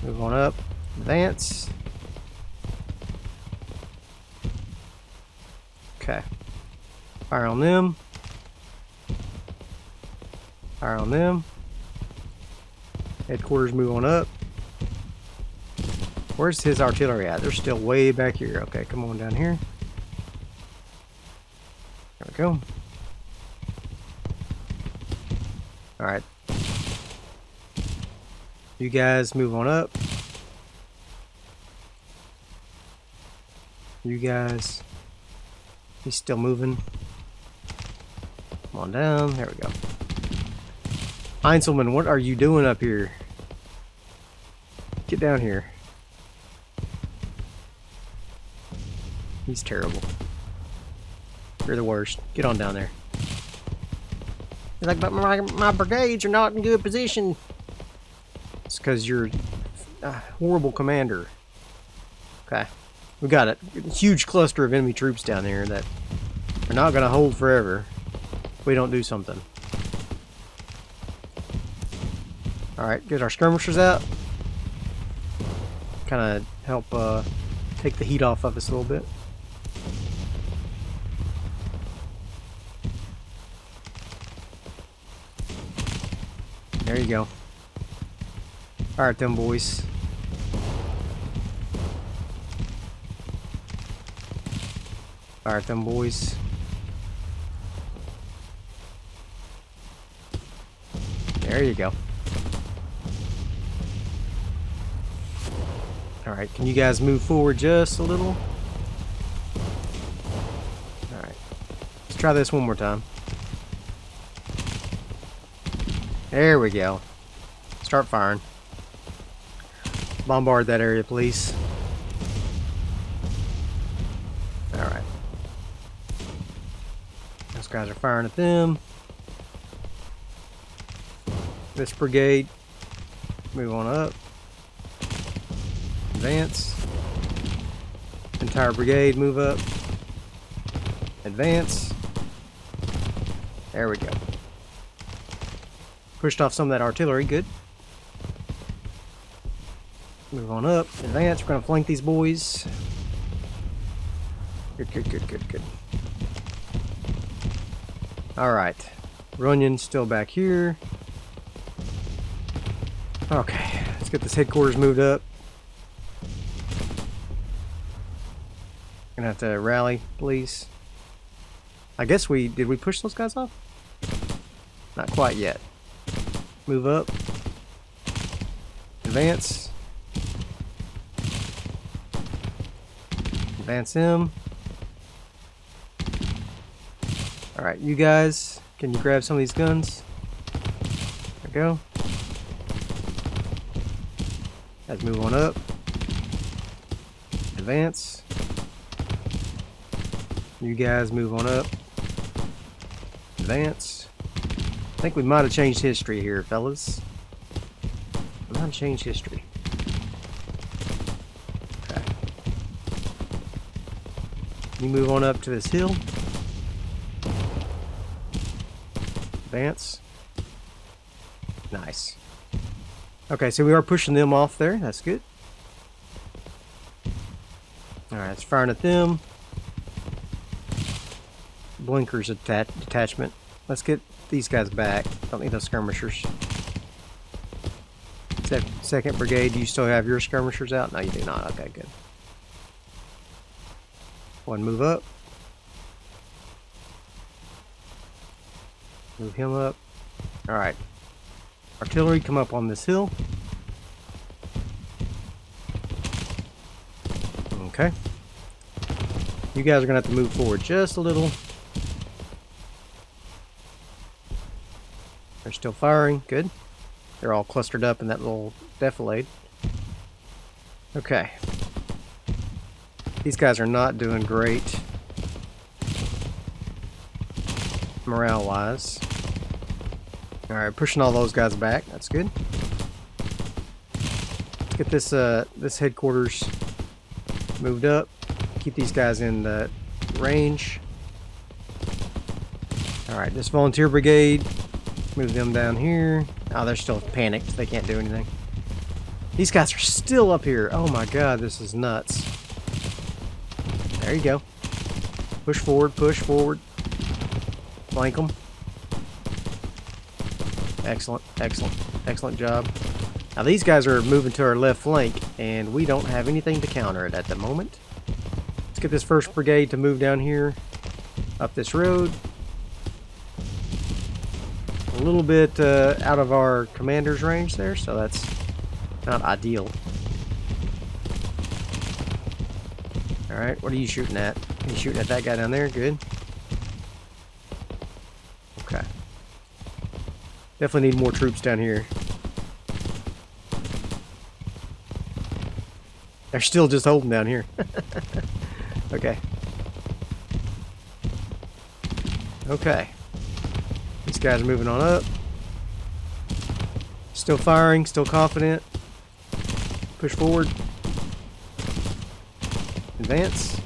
Move on up. Advance. Okay. Fire on them. Fire on them. Headquarters move on up. Where's his artillery at? They're still way back here. Okay, come on down here. There we go. Alright. You guys move on up. You guys. He's still moving. Come on down. There we go. Heintzelman, what are you doing up here? Get down here. He's terrible. You're the worst. Get on down there. He's like, but my, my brigades are not in good position. It's because you're a horrible commander. Okay. We got a huge cluster of enemy troops down there that are not going to hold forever if we don't do something. Alright, get our skirmishers out. Kind of help uh, take the heat off of us a little bit. There you go. Alright, them boys. Alright, them boys. There you go. Alright, can you guys move forward just a little? Alright, let's try this one more time. There we go. Start firing. Bombard that area, please. Alright. Those guys are firing at them. This brigade, move on up. Advance. Entire brigade, move up. Advance. There we go. Pushed off some of that artillery, good. Move on up. Advance, we're gonna flank these boys. Good, good, good, good, good. Alright. Runyon's still back here. Okay, let's get this headquarters moved up. Gonna have to rally, please. I guess we did we push those guys off? Not quite yet. Move up. Advance. Advance him. Alright, you guys, can you grab some of these guns? There we go. Let's move on up. Advance. You guys move on up. Advance. I think we might have changed history here, fellas. We might have changed history. Okay. You move on up to this hill. Advance. Nice. Okay, so we are pushing them off there. That's good. Alright, it's firing at them. Blinker's atta detachment. Let's get these guys back. Don't need those skirmishers. Se second Brigade, do you still have your skirmishers out? No, you do not. Okay, good. One move up. Move him up. Alright. Artillery, come up on this hill. Okay. You guys are going to have to move forward just a little. They're still firing. Good. They're all clustered up in that little defilade. Okay. These guys are not doing great. Morale-wise. Alright, pushing all those guys back. That's good. Let's get this, uh, this headquarters moved up. Keep these guys in the range. Alright, this volunteer brigade, move them down here. Oh, they're still panicked. They can't do anything. These guys are still up here. Oh my god, this is nuts. There you go. Push forward, push forward. Flank them. Excellent, excellent, excellent job. Now these guys are moving to our left flank, and we don't have anything to counter it at the moment. Get this first brigade to move down here up this road a little bit uh, out of our commander's range there, so that's not ideal. All right, what are you shooting at? Are you shooting at that guy down there? Good. Okay, definitely need more troops down here. They're still just holding down here. Okay. Okay. These guys are moving on up. Still firing, still confident. Push forward. Advance.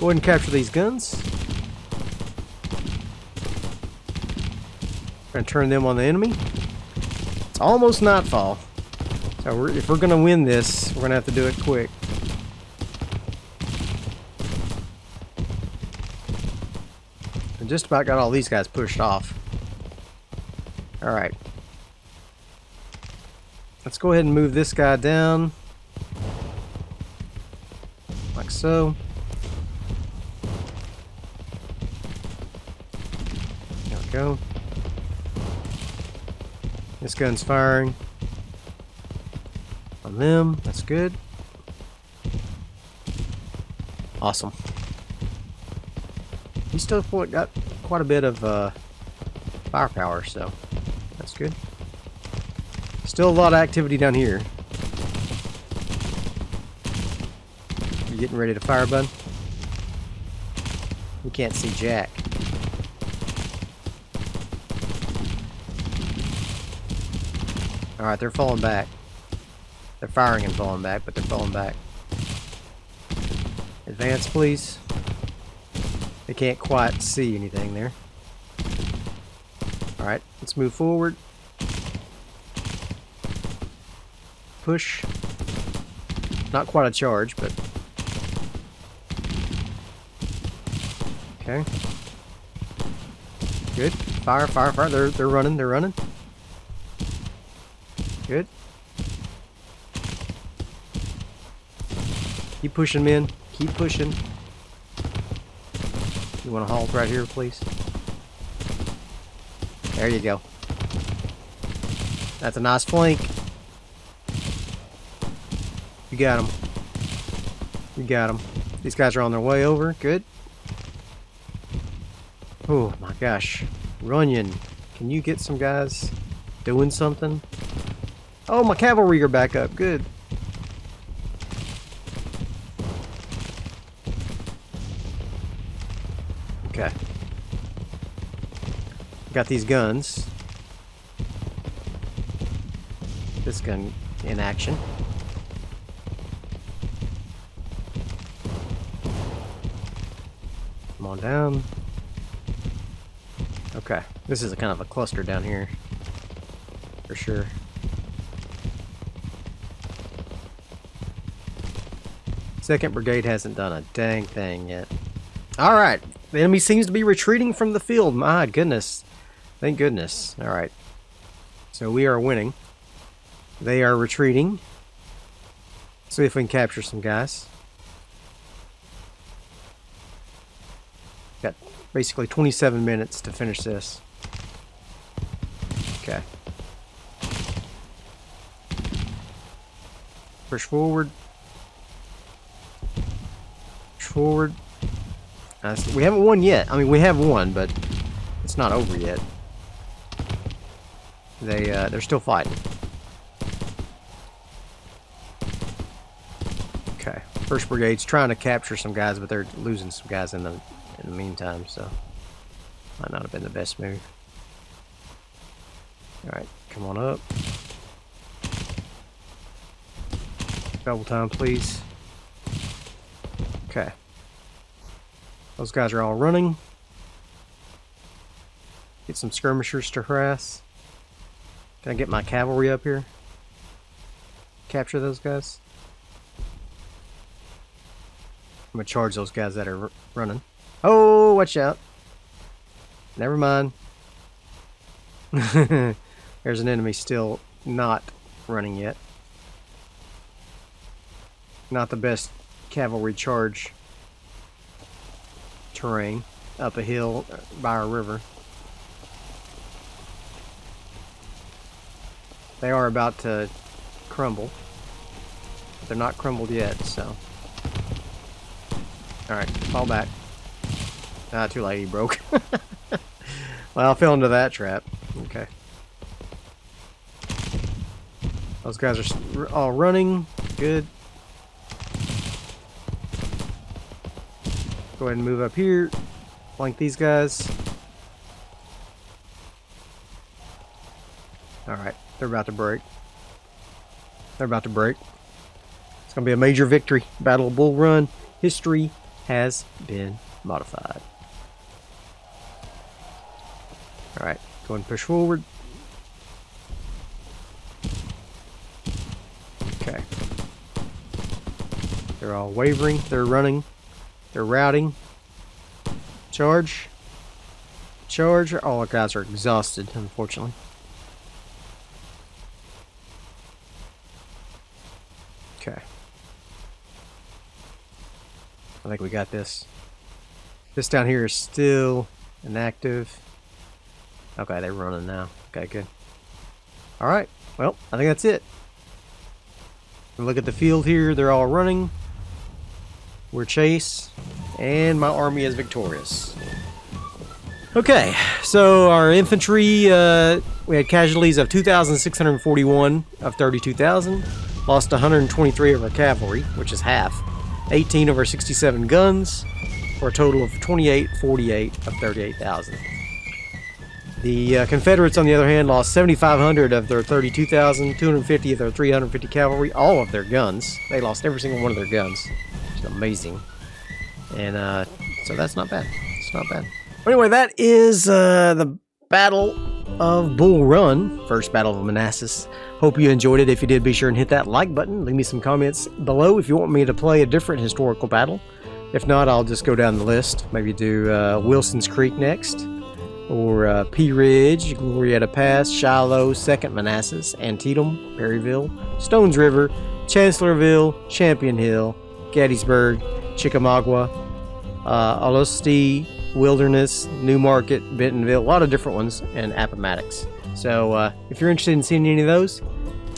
Go ahead and capture these guns. We're gonna turn them on the enemy. It's almost nightfall. So we're, if we're gonna win this, we're gonna have to do it quick. Just about got all these guys pushed off. Alright. Let's go ahead and move this guy down. Like so. There we go. This gun's firing on them. That's good. Awesome. He's still got quite a bit of uh, firepower, so that's good. Still a lot of activity down here. You getting ready to fire, bud? We can't see jack. Alright, they're falling back. They're firing and falling back, but they're falling back. Advance, please. They can't quite see anything there. Alright, let's move forward. Push. Not quite a charge, but... Okay. Good. Fire, fire, fire. They're, they're running, they're running. Good. Keep pushing, men. Keep pushing. You want to halt right here, please? There you go. That's a nice flank. You got them. You got them. These guys are on their way over. Good. Oh my gosh. Runyon, can you get some guys doing something? Oh, my cavalry are back up. Good. Okay. Got these guns. This gun in action. Come on down. Okay. This is a kind of a cluster down here. For sure. Second Brigade hasn't done a dang thing yet. Alright. The enemy seems to be retreating from the field. My goodness. Thank goodness. All right. So we are winning. They are retreating. See if we can capture some guys. Got basically twenty-seven minutes to finish this. Okay. Push forward. Push forward. Nice. We haven't won yet. I mean, we have won, but it's not over yet. They, uh, they're still fighting. Okay. First Brigade's trying to capture some guys, but they're losing some guys in the, in the meantime, so might not have been the best move. Alright, come on up. Double time, please. Okay. Those guys are all running. Get some skirmishers to harass. Can I get my cavalry up here? Capture those guys. I'm gonna charge those guys that are running. Oh, watch out. Never mind. There's an enemy still not running yet. Not the best cavalry charge terrain up a hill by a river. They are about to crumble. They're not crumbled yet, so. Alright, fall back. Ah, too late, he broke. Well, I fell into that trap. Okay. Those guys are all running. Good. Go ahead and move up here. Flank these guys. Alright. They're about to break. They're about to break. It's going to be a major victory. Battle of Bull Run. History has been modified. Alright, go ahead and push forward. Okay. They're all wavering. They're running. They're routing. Charge. Charge. All our guys are exhausted, unfortunately. Okay. I think we got this. This down here is still inactive. Okay, they're running now. Okay, good. Alright, well, I think that's it. Look at the field here. They're all running. We're chased, and my army is victorious. Okay, so our infantry, uh, we had casualties of two thousand six hundred forty-one of thirty-two thousand. Lost one hundred twenty-three of our cavalry, which is half. eighteen of our sixty-seven guns, for a total of twenty-eight forty-eight of thirty-eight thousand. The uh, Confederates, on the other hand, lost seventy-five hundred of their thirty-two thousand, two hundred fifty of their three hundred fifty cavalry, all of their guns. They lost every single one of their guns. It's amazing. And uh, so that's not bad. It's not bad. But anyway, that is uh, the Battle of Bull Run, First Battle of Manassas. Hope you enjoyed it. If you did, be sure and hit that like button. Leave me some comments below if you want me to play a different historical battle. If not, I'll just go down the list. Maybe do uh, Wilson's Creek next, or uh, Pea Ridge, Glorieta Pass, Shiloh, Second Manassas, Antietam, Perryville, Stones River, Chancellorville, Champion Hill, Gettysburg, Chickamauga, uh, Olustee, Wilderness, Newmarket, Bentonville, a lot of different ones, and Appomattox. So uh, if you're interested in seeing any of those,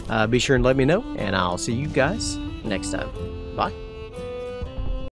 uh, be sure and let me know, and I'll see you guys next time. Bye.